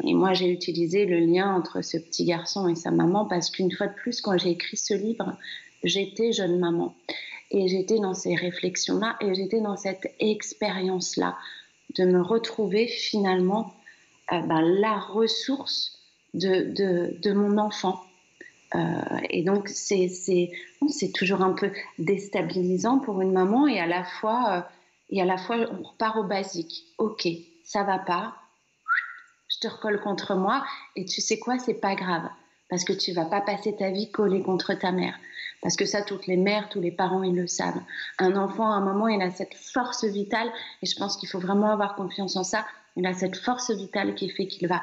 Et moi, j'ai utilisé le lien entre ce petit garçon et sa maman, parce qu'une fois de plus, quand j'ai écrit ce livre, j'étais jeune maman. Et j'étais dans ces réflexions-là, et j'étais dans cette expérience-là, de me retrouver finalement la ressource de mon enfant. Et donc, c'est toujours un peu déstabilisant pour une maman, et à la fois on repart au basique. Ok, ça va pas, je te recolle contre moi, et tu sais quoi, c'est pas grave, parce que tu vas pas passer ta vie collée contre ta mère. Parce que ça, toutes les mères, tous les parents, ils le savent. Un enfant, à un moment, il a cette force vitale, et je pense qu'il faut vraiment avoir confiance en ça, il a cette force vitale qui fait qu'il va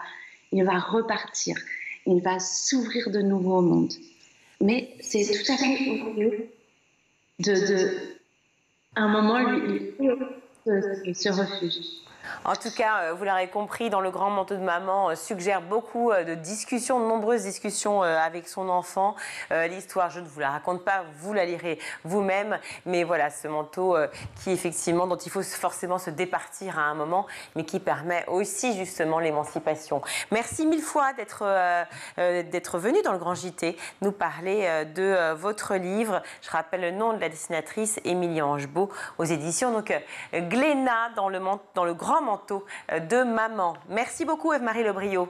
repartir, il va s'ouvrir de nouveau au monde. Mais c'est tout à fait oublié à un moment, lui, se refugie. En tout cas, vous l'aurez compris, dans Le Grand Manteau de Maman suggère beaucoup de discussions, de nombreuses discussions avec son enfant. L'histoire, je ne vous la raconte pas, vous la lirez vous-même. Mais voilà, ce manteau dont il faut forcément se départir à un moment, mais qui permet aussi justement l'émancipation. Merci mille fois d'être venu dans le Grand JT nous parler de votre livre. Je rappelle le nom de la dessinatrice, Émilie Angebeau, aux éditions. Donc, Glénat dans le Grand Manteau de Maman. Merci beaucoup, Ève-Marie Lobriaut.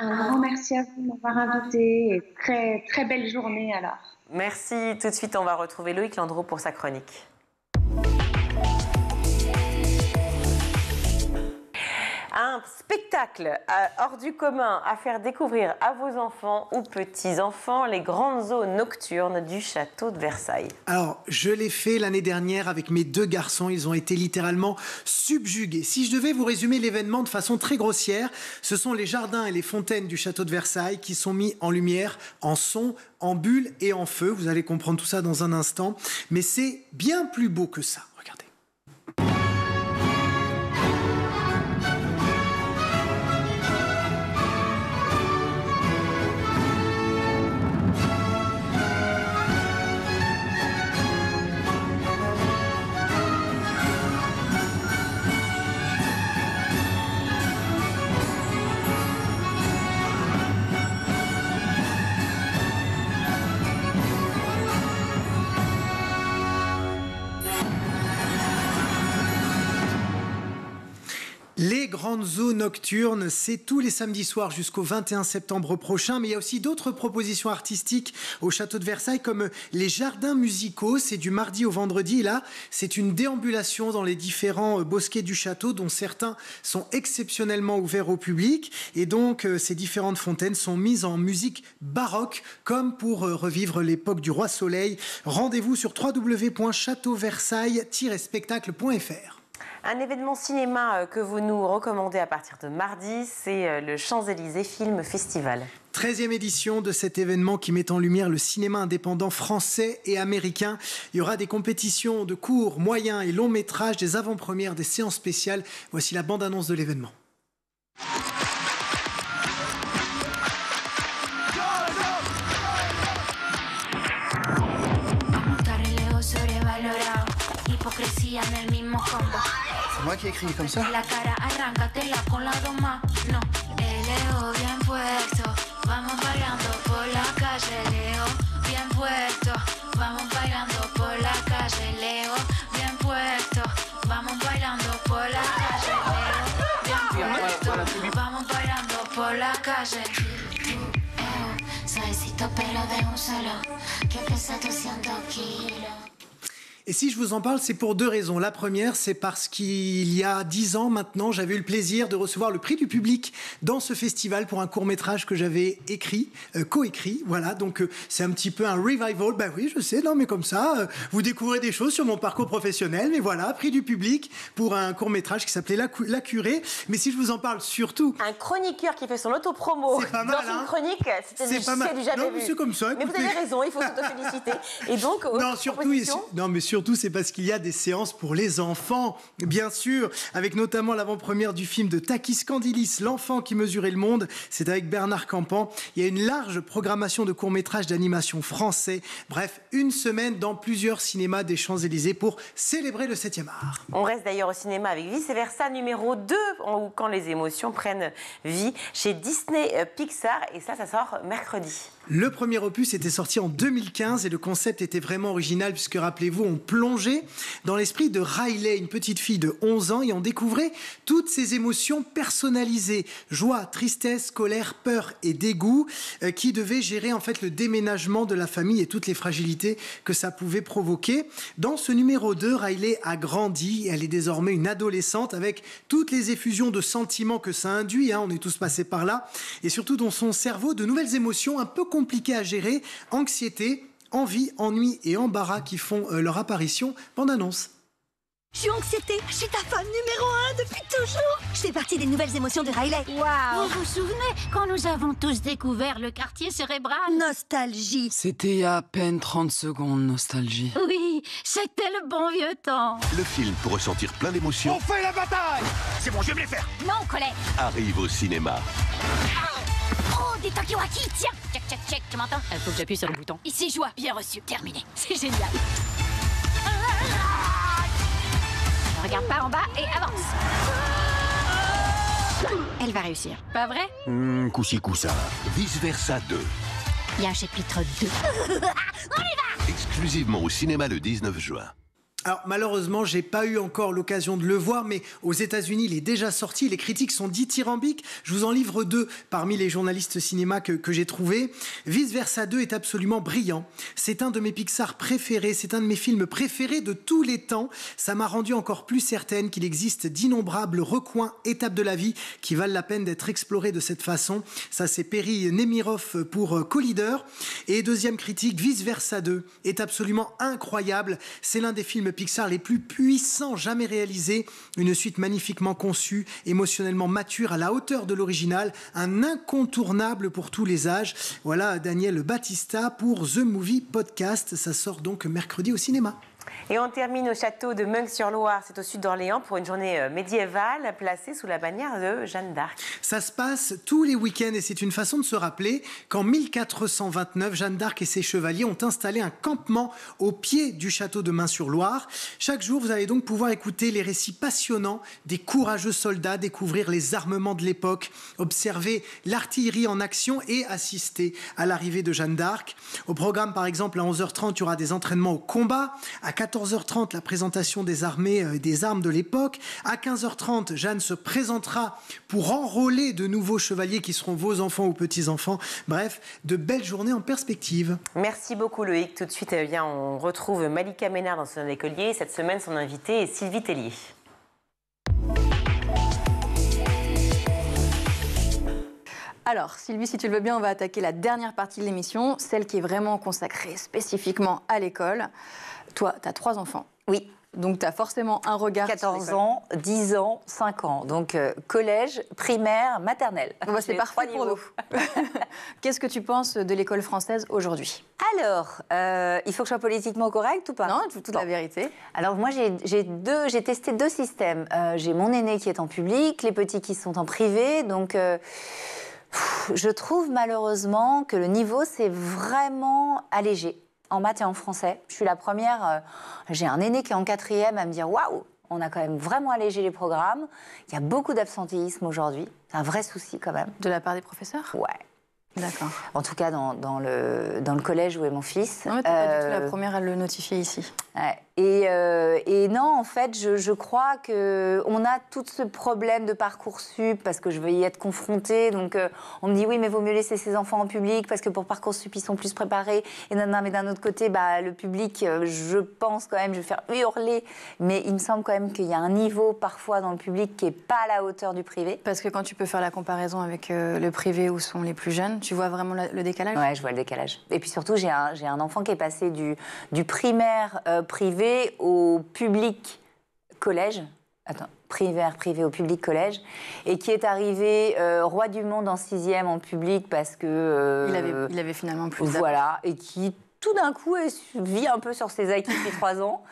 Un grand merci à vous de m'avoir invité. Et très, très belle journée alors. Merci. Tout de suite, on va retrouver Loïc Landreau pour sa chronique. Un spectacle hors du commun à faire découvrir à vos enfants ou petits-enfants, les grandes eaux nocturnes du château de Versailles. Alors, je l'ai fait l'année dernière avec mes deux garçons. Ils ont été littéralement subjugués. Si je devais vous résumer l'événement de façon très grossière, ce sont les jardins et les fontaines du château de Versailles qui sont mis en lumière, en son, en bulle et en feu. Vous allez comprendre tout ça dans un instant. Mais c'est bien plus beau que ça. Regardez. grande zoo nocturne, c'est tous les samedis soirs jusqu'au 21 septembre prochain. Mais il y a aussi d'autres propositions artistiques au château de Versailles, comme les jardins musicaux. C'est du mardi au vendredi. Et là, c'est une déambulation dans les différents bosquets du château, dont certains sont exceptionnellement ouverts au public. Et donc, ces différentes fontaines sont mises en musique baroque, comme pour revivre l'époque du Roi Soleil. Rendez-vous sur www.châteauversailles-spectacle.fr. Un événement cinéma que vous nous recommandez à partir de mardi, c'est le Champs-Élysées Film Festival. 13e édition de cet événement qui met en lumière le cinéma indépendant français et américain. Il y aura des compétitions de courts, moyens et longs métrages, des avant-premières, des séances spéciales. Voici la bande-annonce de l'événement. C'est moi qui ai écrit comme ça. Et si je vous en parle, c'est pour deux raisons. La première, c'est parce qu'il y a 10 ans maintenant, j'avais eu le plaisir de recevoir le prix du public dans ce festival pour un court-métrage que j'avais écrit, co-écrit. Voilà, donc c'est un petit peu un revival. Ben oui, je sais, non mais comme ça, vous découvrez des choses sur mon parcours professionnel. Mais voilà, prix du public pour un court-métrage qui s'appelait La Curée. Mais si je vous en parle surtout... Un chroniqueur qui fait son autopromo dans une chronique, c'était du jamais vu. C'est comme ça. Écoutez. Mais vous avez raison, il faut s'auto-féliciter. Et donc, non, surtout, non, mais surtout, c'est parce qu'il y a des séances pour les enfants, bien sûr, avec notamment l'avant-première du film de Takis Candilis, L'enfant qui mesurait le monde. C'est avec Bernard Campan. Il y a une large programmation de courts-métrages d'animation français. Bref, une semaine dans plusieurs cinémas des Champs-Élysées pour célébrer le 7e art. On reste d'ailleurs au cinéma avec Vice Versa numéro 2, où quand les émotions prennent vie, chez Disney Pixar. Et ça sort mercredi. Le premier opus était sorti en 2015 et le concept était vraiment original puisque, rappelez-vous, on plongeait dans l'esprit de Riley, une petite fille de 11 ans, et on découvrait toutes ses émotions personnalisées, joie, tristesse, colère, peur et dégoût, qui devaient gérer en fait le déménagement de la famille et toutes les fragilités que ça pouvait provoquer. Dans ce numéro 2, Riley a grandi, elle est désormais une adolescente avec toutes les effusions de sentiments que ça induit, on est tous passés par là, et surtout dans son cerveau, de nouvelles émotions un peu compliquées à gérer, anxiété, envie, ennui et embarras qui font leur apparition. Bande-annonce. Je suis anxiété, je suis ta femme numéro 1 depuis toujours. Je fais partie des nouvelles émotions de Riley. Waouh. Vous vous souvenez quand nous avons tous découvert le quartier cérébral? Nostalgie. C'était à peine 30 secondes, nostalgie. Oui, c'était le bon vieux temps. Le film pour ressentir plein d'émotions. On fait la bataille. C'est bon, je vais me les faire. Non, collègue. Arrive au cinéma. Oh, des takoyaki, tiens. Check, check, check, tu m'entends? Faut que j'appuie sur le bouton. Ici, joie, bien reçu, terminé. C'est génial. Regarde pas en bas et avance. Elle va réussir, pas vrai? Coussi coussa, Vice Versa 2. Il y a un chapitre 2. On y va! Exclusivement au cinéma le 19 juin. Alors malheureusement, j'ai pas eu encore l'occasion de le voir, mais aux États-Unis, il est déjà sorti. Les critiques sont dithyrambiques. Je vous en livre 2 parmi les journalistes cinéma que j'ai trouvé. Vice Versa 2 est absolument brillant. C'est un de mes Pixar préférés. C'est un de mes films préférés de tous les temps. Ça m'a rendu encore plus certaine qu'il existe d'innombrables recoins, étapes de la vie qui valent la peine d'être explorées de cette façon. Ça, c'est Perry Nemirov pour Co-Leader. Et deuxième critique, Vice Versa 2 est absolument incroyable. C'est l'un des films Pixar les plus puissants jamais réalisés, une suite magnifiquement conçue, émotionnellement mature, à la hauteur de l'original, un incontournable pour tous les âges. Voilà Daniel Battista pour The Movie Podcast, ça sort donc mercredi au cinéma. Et on termine au château de Meung-sur-Loire, c'est au sud d'Orléans, pour une journée médiévale placée sous la bannière de Jeanne d'Arc. Ça se passe tous les week-ends et c'est une façon de se rappeler qu'en 1429, Jeanne d'Arc et ses chevaliers ont installé un campement au pied du château de Meung-sur-Loire. Chaque jour, vous allez donc pouvoir écouter les récits passionnants des courageux soldats, découvrir les armements de l'époque, observer l'artillerie en action et assister à l'arrivée de Jeanne d'Arc. Au programme, par exemple, à 11h30, il y aura des entraînements au combat. À À 14h30, la présentation des armées et des armes de l'époque. À 15h30, Jeanne se présentera pour enrôler de nouveaux chevaliers qui seront vos enfants ou petits-enfants. Bref, de belles journées en perspective. Merci beaucoup Loïc. Tout de suite, eh bien, on retrouve Malika Ménard dans son écolier. Cette semaine, son invité est Sylvie Tellier. Alors, Sylvie, si tu le veux bien, on va attaquer la dernière partie de l'émission, celle qui est vraiment consacrée spécifiquement à l'école. Toi, tu as 3 enfants. Oui. Donc, tu as forcément un regard sur l'école. 14 ans, 10 ans, 5 ans. Donc, collège, primaire, maternelle. Bon, bah, c'est parfait pour nous. Qu'est-ce que tu penses de l'école française aujourd'hui? Alors, il faut que je sois politiquement correcte ou pas? Non, toute la vérité. Alors, moi, j'ai testé 2 systèmes. J'ai mon aîné qui est en public, les petits qui sont en privé. Donc... je trouve malheureusement que le niveau s'est vraiment allégé en maths et en français. Je suis la première, j'ai un aîné qui est en 4e à me dire « Waouh, on a quand même vraiment allégé les programmes ». Il y a beaucoup d'absentéisme aujourd'hui, c'est un vrai souci quand même. De la part des professeurs? Ouais. D'accord. En tout cas, dans le collège où est mon fils. Non, mais t'es pas du tout la première à le notifier ici. Ouais. Et non, en fait, je crois qu'on a tout ce problème de Parcoursup parce que je veux y être confrontée. Donc, on me dit, oui, mais vaut mieux laisser ses enfants en public parce que pour Parcoursup, ils sont plus préparés. Et non, mais d'un autre côté, bah, le public, je pense quand même, je vais faire hurler. Mais il me semble quand même qu'il y a un niveau parfois dans le public qui n'est pas à la hauteur du privé. Parce que quand tu peux faire la comparaison avec le privé où sont les plus jeunes, tu vois vraiment le décalage? Ouais, je vois le décalage. Et puis surtout, j'ai un enfant qui est passé du primaire privé au public collège, attends, privé au public collège, et qui est arrivé roi du monde en 6e en public parce que... il avait finalement plus d'âge. Voilà, et qui tout d'un coup vit un peu sur ses acquis depuis 3 ans.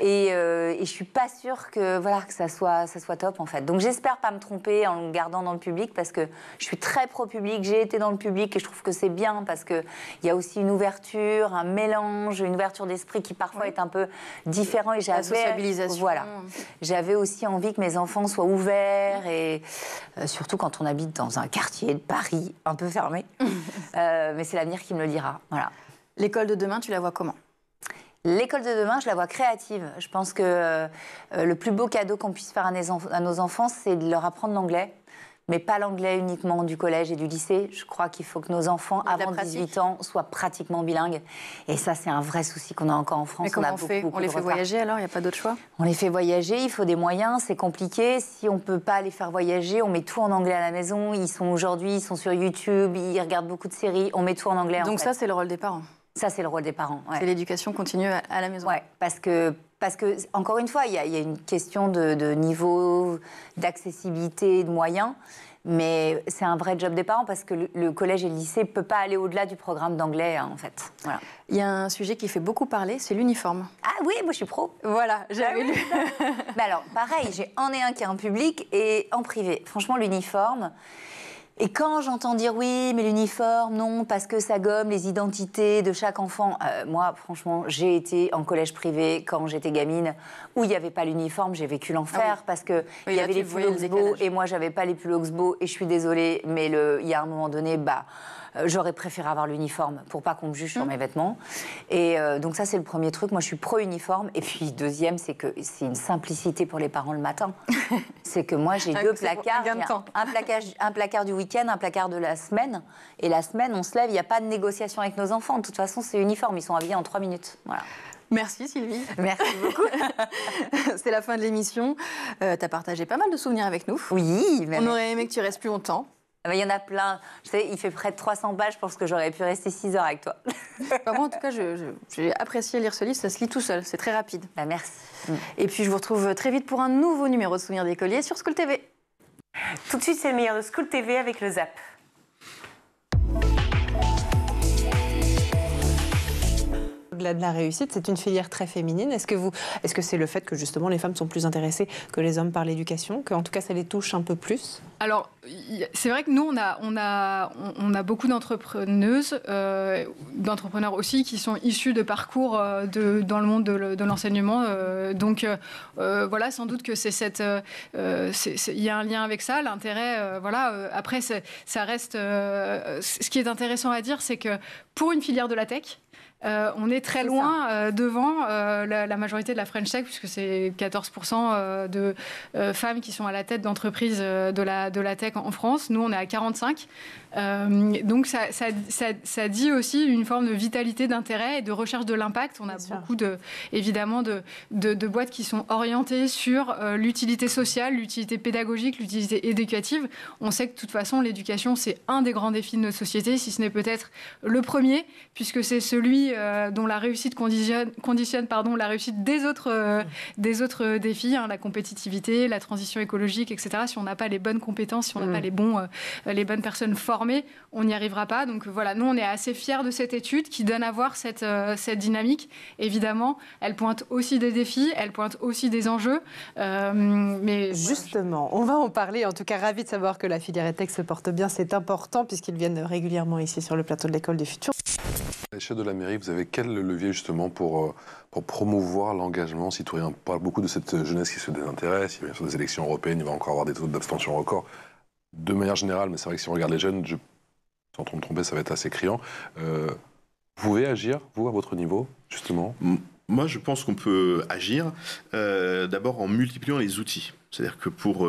Et je suis pas sûre que, voilà, que ça soit top en fait. Donc j'espère pas me tromper en le gardant dans le public parce que je suis très pro-public, j'ai été dans le public et je trouve que c'est bien parce qu'il y a aussi une ouverture, un mélange, une ouverture d'esprit qui parfois est un peu différent. Et la sociabilisation. Voilà. J'avais aussi envie que mes enfants soient ouverts et surtout quand on habite dans un quartier de Paris un peu fermé. Mais c'est l'avenir qui me le dira. Voilà. L'école de demain, tu la vois comment? L'école de demain, je la vois créative. Je pense que le plus beau cadeau qu'on puisse faire à nos enfants, c'est de leur apprendre l'anglais. Mais pas l'anglais uniquement du collège et du lycée. Je crois qu'il faut que nos enfants, avant 18 ans, soient pratiquement bilingues. Et ça, c'est un vrai souci qu'on a encore en France. Mais comment on fait? On les fait voyager alors? Il n'y a pas d'autre choix? On les fait voyager, il faut des moyens, c'est compliqué. Si on ne peut pas les faire voyager, on met tout en anglais à la maison. Ils sont sur YouTube, ils regardent beaucoup de séries. On met tout en anglais. Donc ça, c'est le rôle des parents? Ça, c'est le rôle des parents. Ouais. C'est l'éducation continue à la maison. Oui, parce que encore une fois, il y a une question de niveau, d'accessibilité, de moyens. Mais c'est un vrai job des parents parce que le collège et le lycée ne peuvent pas aller au-delà du programme d'anglais, hein, en fait. Voilà. Il y a un sujet qui fait beaucoup parler, c'est l'uniforme. Ah oui, moi je suis pro. Voilà, j'avais lu. Mais alors, pareil, j'en ai un qui est en public et en privé. Franchement, l'uniforme... Et quand j'entends dire oui, mais l'uniforme, non, parce que ça gomme les identités de chaque enfant. Moi, franchement, j'ai été en collège privé quand j'étais gamine, où il n'y avait pas l'uniforme, j'ai vécu l'enfer, ah oui. Parce qu'il y avait les pulls Oxbow et moi, j'avais pas les pulls Oxbow. Et je suis désolée, mais il y a un moment donné, bah, j'aurais préféré avoir l'uniforme pour pas qu'on me juge sur mes vêtements. Et donc ça, c'est le premier truc. Moi, je suis pro-uniforme. Et puis, deuxième, c'est que c'est une simplicité pour les parents le matin. C'est que moi, j'ai 2 placards. Un placard du week-end, un placard de la semaine. Et la semaine, on se lève, il n'y a pas de négociation avec nos enfants. De toute façon, c'est uniforme. Ils sont habillés en 3 minutes. Voilà. Merci Sylvie. Merci beaucoup. C'est la fin de l'émission. Tu as partagé pas mal de souvenirs avec nous. Oui. On aurait aimé que tu restes plus longtemps. Il y en a plein. Je sais, il fait près de 300 pages. Je pense que j'aurais pu rester 6 heures avec toi. Enfin, moi, en tout cas, j'ai apprécié lire ce livre. Ça se lit tout seul. C'est très rapide. Bah, merci. Et puis, je vous retrouve très vite pour un nouveau numéro de Souvenirs d'écoliers sur School TV. Tout de suite, c'est le meilleur de School TV avec le Zap. Au-delà de la réussite, c'est une filière très féminine. Est-ce que c'est le fait que justement les femmes sont plus intéressées que les hommes par l'éducation, qu'en tout cas ça les touche un peu plus? Alors c'est vrai que nous on a beaucoup d'entrepreneuses, d'entrepreneurs aussi qui sont issus de parcours dans le monde de l'enseignement. Donc voilà, sans doute que c'est cette, il y a un lien avec ça, l'intérêt. Voilà. Après ça reste. Ce qui est intéressant à dire, c'est que pour une filière de la tech, on est très loin devant la majorité de la French Tech, puisque c'est 14% de femmes qui sont à la tête d'entreprises de la tech en France. Nous, on est à 45%. Donc ça dit aussi une forme de vitalité, d'intérêt et de recherche de l'impact. On a beaucoup de boîtes qui sont orientées sur l'utilité sociale, l'utilité pédagogique, l'utilité éducative. On sait que de toute façon l'éducation c'est un des grands défis de notre société, si ce n'est peut-être le premier, puisque c'est celui dont la réussite conditionne la réussite des autres défis, la compétitivité, la transition écologique, etc. Si on n'a pas les bonnes compétences, si on n'a pas les bonnes personnes formées, on n'y arrivera pas. Donc voilà, nous on est assez fiers de cette étude qui donne à voir cette dynamique. Évidemment, elle pointe aussi des défis, elle pointe aussi des enjeux. Mais justement, on va en parler. En tout cas, ravi de savoir que la filière EdTech se porte bien. C'est important puisqu'ils viennent régulièrement ici sur le plateau de l'École du futur. À l'échelle de la mairie, vous avez quel levier justement pour promouvoir l'engagement citoyen? On parle beaucoup de cette jeunesse qui se désintéresse. Il y a bien sûr des élections européennes, il va encore avoir des taux d'abstention records. De manière générale, mais c'est vrai que si on regarde les jeunes, sans trop me tromper, ça va être assez criant. Vous pouvez agir, vous, à votre niveau, justement? Moi, je pense qu'on peut agir d'abord en multipliant les outils. C'est-à-dire que pour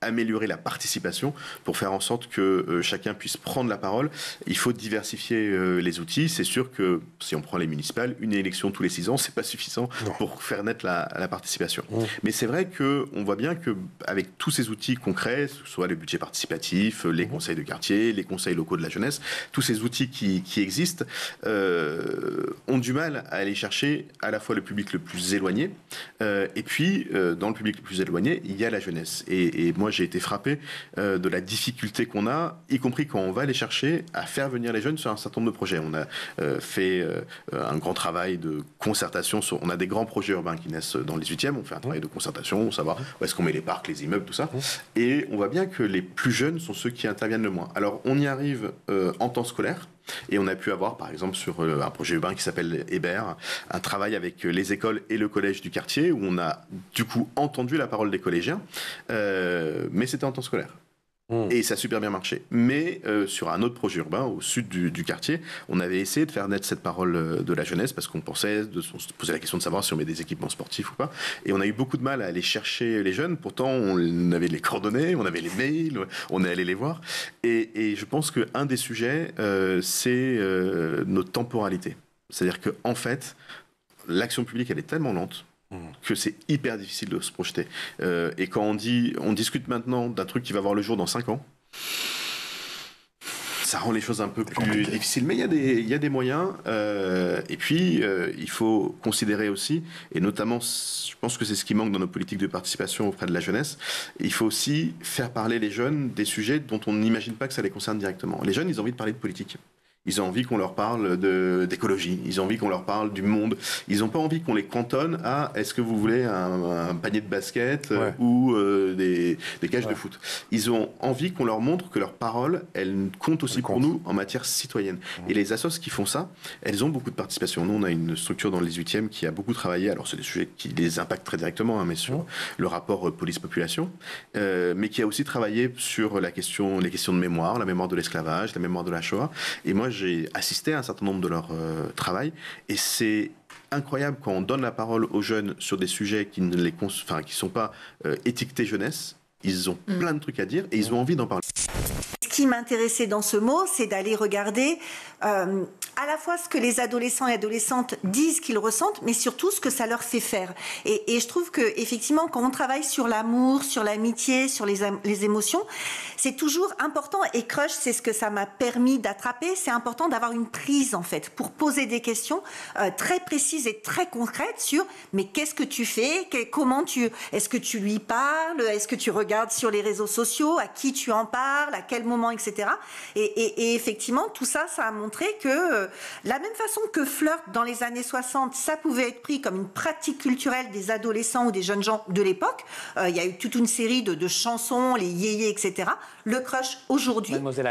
améliorer la participation, pour faire en sorte que chacun puisse prendre la parole, il faut diversifier les outils. C'est sûr que si on prend les municipales, une élection tous les 6 ans, c'est pas suffisant pour faire naître la participation. Mais c'est vrai qu'on voit bien qu'avec tous ces outils concrets, que ce soit le budget participatif, les conseils de quartier, les conseils locaux de la jeunesse, tous ces outils qui existent ont du mal à aller chercher à la fois le public le plus éloigné et puis dans le public le plus éloigné, il y a la jeunesse. Et moi, j'ai été frappé de la difficulté qu'on a, y compris quand on va aller chercher à faire venir les jeunes sur un certain nombre de projets. On a fait un grand travail de concertation. On a des grands projets urbains qui naissent dans le 18e. On fait un travail de concertation, savoir où est-ce qu'on met les parcs, les immeubles, tout ça. Et on voit bien que les plus jeunes sont ceux qui interviennent le moins. Alors, on y arrive en temps scolaire. Et on a pu avoir, par exemple, sur un projet urbain qui s'appelle Hébert, un travail avec les écoles et le collège du quartier, où on a du coup entendu la parole des collégiens, mais c'était en temps scolaire. Et ça a super bien marché. Mais sur un autre projet urbain, au sud du quartier, on avait essayé de faire naître cette parole de la jeunesse, parce qu'on pensait, on se posait la question de savoir si on met des équipements sportifs ou pas. Et on a eu beaucoup de mal à aller chercher les jeunes. Pourtant, on avait les coordonnées, on avait les mails, on est allé les voir. Et je pense qu'un des sujets, c'est notre temporalité. C'est-à-dire qu'en fait, l'action publique, elle est tellement lente que c'est hyper difficile de se projeter. Et quand on discute maintenant d'un truc qui va voir le jour dans 5 ans, ça rend les choses un peu plus difficiles. Mais il y a des moyens. Et puis, il faut considérer aussi, et notamment, je pense que c'est ce qui manque dans nos politiques de participation auprès de la jeunesse, il faut aussi faire parler les jeunes des sujets dont on n'imagine pas que ça les concerne directement. Les jeunes, ils ont envie de parler de politique. Ils ont envie qu'on leur parle d'écologie, ils ont envie qu'on leur parle du monde. Ils n'ont pas envie qu'on les cantonne à est-ce que vous voulez un panier de basket ou des cages de foot. Ils ont envie qu'on leur montre que leur parole, elle compte aussi pour nous en matière citoyenne. Et les assos qui font ça, elles ont beaucoup de participation. Nous, on a une structure dans le 18e qui a beaucoup travaillé. Alors, c'est des sujets qui les impactent très directement, mais sur le rapport police-population, mais qui a aussi travaillé sur les questions de mémoire, la mémoire de l'esclavage, la mémoire de la Shoah. Et moi, j'ai assisté à un certain nombre de leur travail, et c'est incroyable quand on donne la parole aux jeunes sur des sujets qui ne sont pas étiquetés jeunesse. Ils ont plein de trucs à dire et ils ont envie d'en parler. Ce qui m'intéressait dans ce mot, c'est d'aller regarder à la fois ce que les adolescents et adolescentes disent qu'ils ressentent, mais surtout ce que ça leur fait faire. Et je trouve qu'effectivement, quand on travaille sur l'amour, sur l'amitié, sur les émotions, c'est toujours important. Et Crush, c'est ce que ça m'a permis d'attraper. C'est important d'avoir une prise, en fait, pour poser des questions très précises et très concrètes sur « mais qu'est-ce que tu fais ? Comment tu... Est-ce que tu lui parles ? Est-ce que tu regardes sur les réseaux sociaux, à qui tu en parles, à quel moment, etc. » Et effectivement, tout ça, ça a montré que la même façon que flirt dans les années 60, ça pouvait être pris comme une pratique culturelle des adolescents ou des jeunes gens de l'époque. Il y a eu toute une série de chansons, les yéyés, etc. Le crush aujourd'hui... Mademoiselle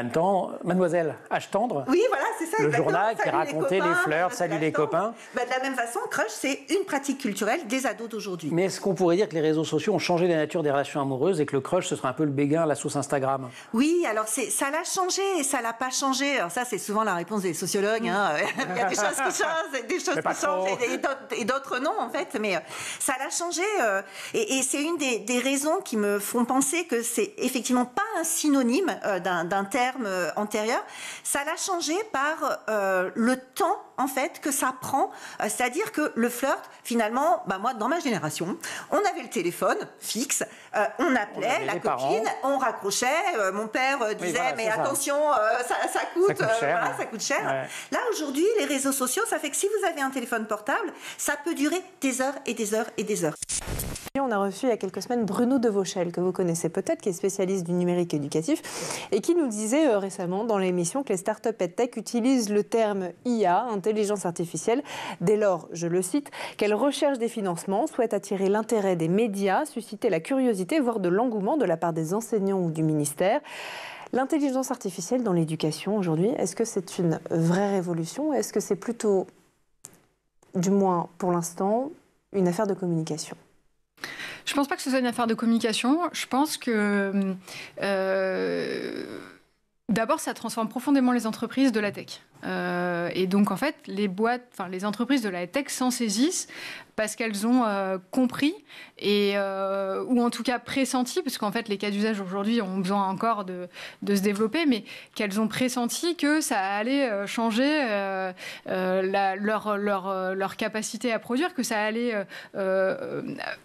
H-Tendre. Oui, voilà, c'est ça. Le journal qui racontait les flirts, salut les copains. Ben, de la même façon, crush, c'est une pratique culturelle des ados d'aujourd'hui. Mais est-ce qu'on pourrait dire que les réseaux sociaux ont changé la nature des relations amoureuses et que le crush, ce sera un peu le béguin, la sauce Instagram? Oui, alors ça l'a changé et ça l'a pas changé. Alors ça, c'est souvent la réponse des sociologues campagne. Hein. Il y a des choses qui changent, des choses qui changent et d'autres non, en fait. Mais ça l'a changé. Et c'est une des raisons qui me font penser que c'est effectivement pas un synonyme d'un terme antérieur. Ça l'a changé par le temps, en fait, que ça prend. C'est-à-dire que le flirt, finalement, bah moi, dans ma génération, on avait le téléphone fixe, on appelait la copine, on raccrochait, mon père disait, oui, voilà, mais attention, ça coûte cher. Ouais. Là, aujourd'hui, les réseaux sociaux, ça fait que si vous avez un téléphone portable, ça peut durer des heures et des heures et des heures. On a reçu il y a quelques semaines Bruno Devauchel, que vous connaissez peut-être, qui est spécialiste du numérique éducatif, et qui nous disait récemment dans l'émission que les startups EdTech utilisent le terme IA, intelligence artificielle, dès lors, je le cite, qu'elles recherchent des financements, souhaitent attirer l'intérêt des médias, susciter la curiosité, voire de l'engouement de la part des enseignants ou du ministère. L'intelligence artificielle dans l'éducation aujourd'hui, est-ce que c'est une vraie révolution? Est-ce que c'est plutôt, du moins pour l'instant, une affaire de communication? Je ne pense pas que ce soit une affaire de communication. Je pense que, d'abord, ça transforme profondément les entreprises de la tech. Et donc, en fait, les entreprises de la tech s'en saisissent parce qu'elles ont compris et, ou en tout cas pressenti, parce qu'en fait, les cas d'usage aujourd'hui ont besoin encore de se développer, mais qu'elles ont pressenti que ça allait changer leur capacité à produire, que ça allait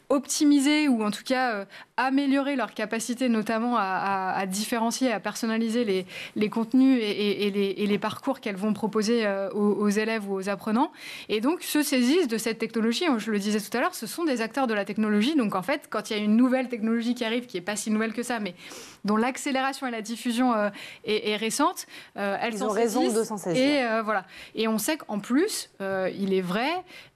optimiser ou en tout cas améliorer leur capacité notamment à différencier, à personnaliser les contenus et les parcours qu'elles vont proposer aux élèves ou aux apprenants. Et donc, se saisissent de cette technologie. Je le disais tout à l'heure, ce sont des acteurs de la technologie. Donc, en fait, quand il y a une nouvelle technologie qui arrive, qui n'est pas si nouvelle que ça, mais dont l'accélération et la diffusion est récente, elles ont raison de s'en saisir. Voilà. Et on sait qu'en plus, il est vrai,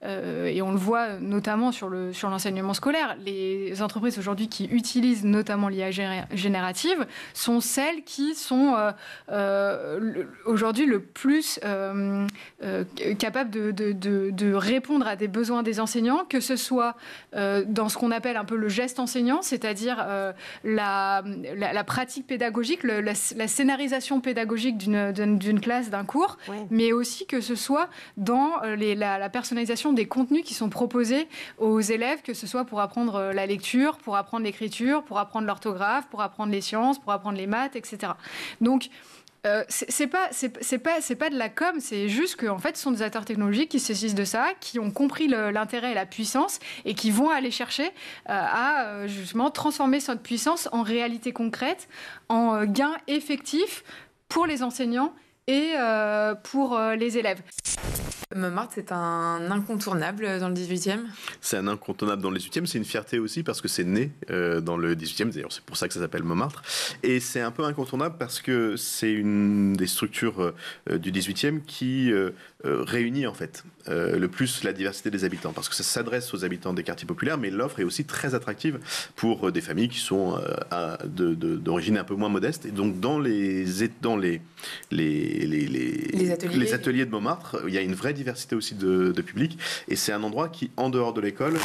et on le voit notamment sur l'enseignement scolaire, les entreprises aujourd'hui qui utilisent notamment l'IA générative sont celles qui sont aujourd'hui le plus capables de répondre à des besoins des enseignants, que ce soit dans ce qu'on appelle un peu le geste enseignant, c'est-à-dire la pratique pédagogique, la scénarisation pédagogique d'une classe, d'un cours, oui, mais aussi que ce soit dans la personnalisation des contenus qui sont proposés aux élèves, que ce soit pour apprendre la lecture, pour apprendre l'écriture, pour apprendre l'orthographe, pour apprendre les sciences, pour apprendre les maths, etc. Donc, c'est pas de la com, c'est juste que en fait, ce sont des acteurs technologiques qui se saisissent de ça, qui ont compris l'intérêt et la puissance et qui vont aller chercher à justement transformer cette puissance en réalité concrète, en gain effectif pour les enseignants et pour les élèves. Montmartre, c'est un incontournable dans le 18e. C'est un incontournable dans le 18e, c'est une fierté aussi parce que c'est né dans le 18e, d'ailleurs c'est pour ça que ça s'appelle Montmartre. Et c'est un peu incontournable parce que c'est une des structures du 18e qui réunit en fait le plus la diversité des habitants, parce que ça s'adresse aux habitants des quartiers populaires, mais l'offre est aussi très attractive pour des familles qui sont d'origine un peu moins modeste. Et donc dans les ateliers de Montmartre, il y a une vraie diversité aussi de public, et c'est un endroit qui, en dehors de l'école,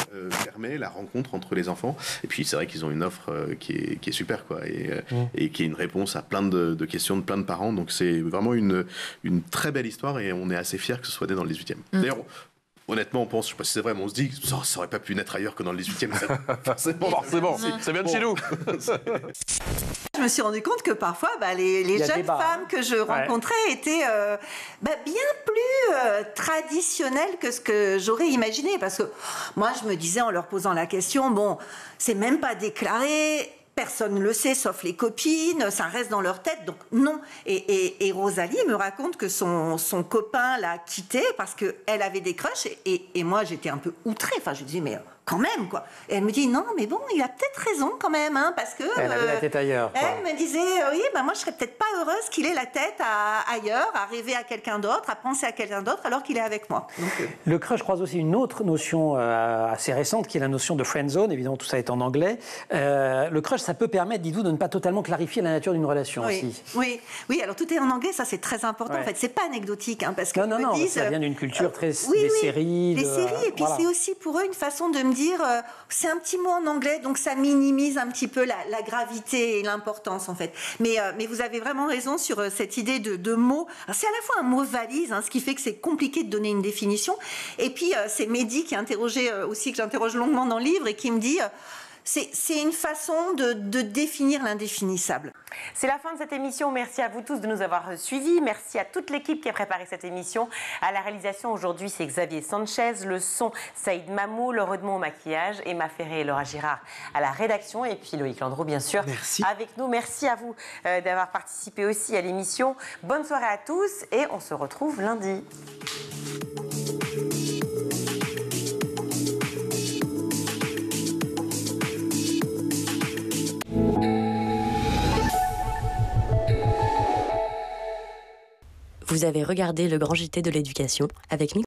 permet la rencontre entre les enfants. Et puis c'est vrai qu'ils ont une offre qui est super, quoi, et qui est une réponse à plein de questions de plein de parents. Donc c'est vraiment une très belle histoire, et on est assez fiers que ce soit né dans le 18e. D'ailleurs, honnêtement, on pense, je ne sais pas si c'est vrai, mais on se dit ça n'aurait pas pu naître ailleurs que dans le 18e. Forcément, ça vient de chez nous. Je me suis rendu compte que parfois, les jeunes femmes que je rencontrais étaient bien plus traditionnelles que ce que j'aurais imaginé. Parce que moi, je me disais en leur posant la question, bon, c'est même pas déclaré, personne ne le sait, sauf les copines, ça reste dans leur tête, donc non. Et Rosalie me raconte que son copain l'a quittée parce qu'elle avait des crushs, et moi j'étais un peu outrée, enfin je disais mais quand même quoi. Et elle me dit non mais bon, il a peut-être raison quand même, hein, parce que... Elle avait la tête ailleurs, quoi. Elle me disait oui, moi je serais peut-être pas heureuse qu'il ait la tête ailleurs, à rêver à quelqu'un d'autre, à penser à quelqu'un d'autre alors qu'il est avec moi. Donc, le crush croise aussi une autre notion assez récente qui est la notion de friend zone, évidemment tout ça est en anglais. Le crush, ça peut permettre, dites-vous, de ne pas totalement clarifier la nature d'une relation aussi. Oui, alors tout est en anglais, ça c'est très important en fait, c'est pas anecdotique, hein, parce que... Non, ça vient d'une culture très... des séries. Des séries, et puis c'est aussi pour eux une façon de me dire, c'est un petit mot en anglais, donc ça minimise un petit peu la gravité et l'importance en fait. Mais vous avez vraiment raison sur cette idée de mot. C'est à la fois un mot valise, hein, ce qui fait que c'est compliqué de donner une définition. Et puis c'est Mehdi qui a interrogé aussi, que j'interroge longuement dans le livre, et qui me dit... C'est une façon de définir l'indéfinissable. C'est la fin de cette émission. Merci à vous tous de nous avoir suivis. Merci à toute l'équipe qui a préparé cette émission. À la réalisation aujourd'hui, c'est Xavier Sanchez. Le son, Saïd Mamou. Laure Edmond au maquillage. Emma Ferré et Laura Girard à la rédaction. Et puis Loïc Landreau, bien sûr, merci. Avec nous. Merci à vous d'avoir participé aussi à l'émission. Bonne soirée à tous et on se retrouve lundi. Vous avez regardé le Grand JT de l'éducation avec Microsoft.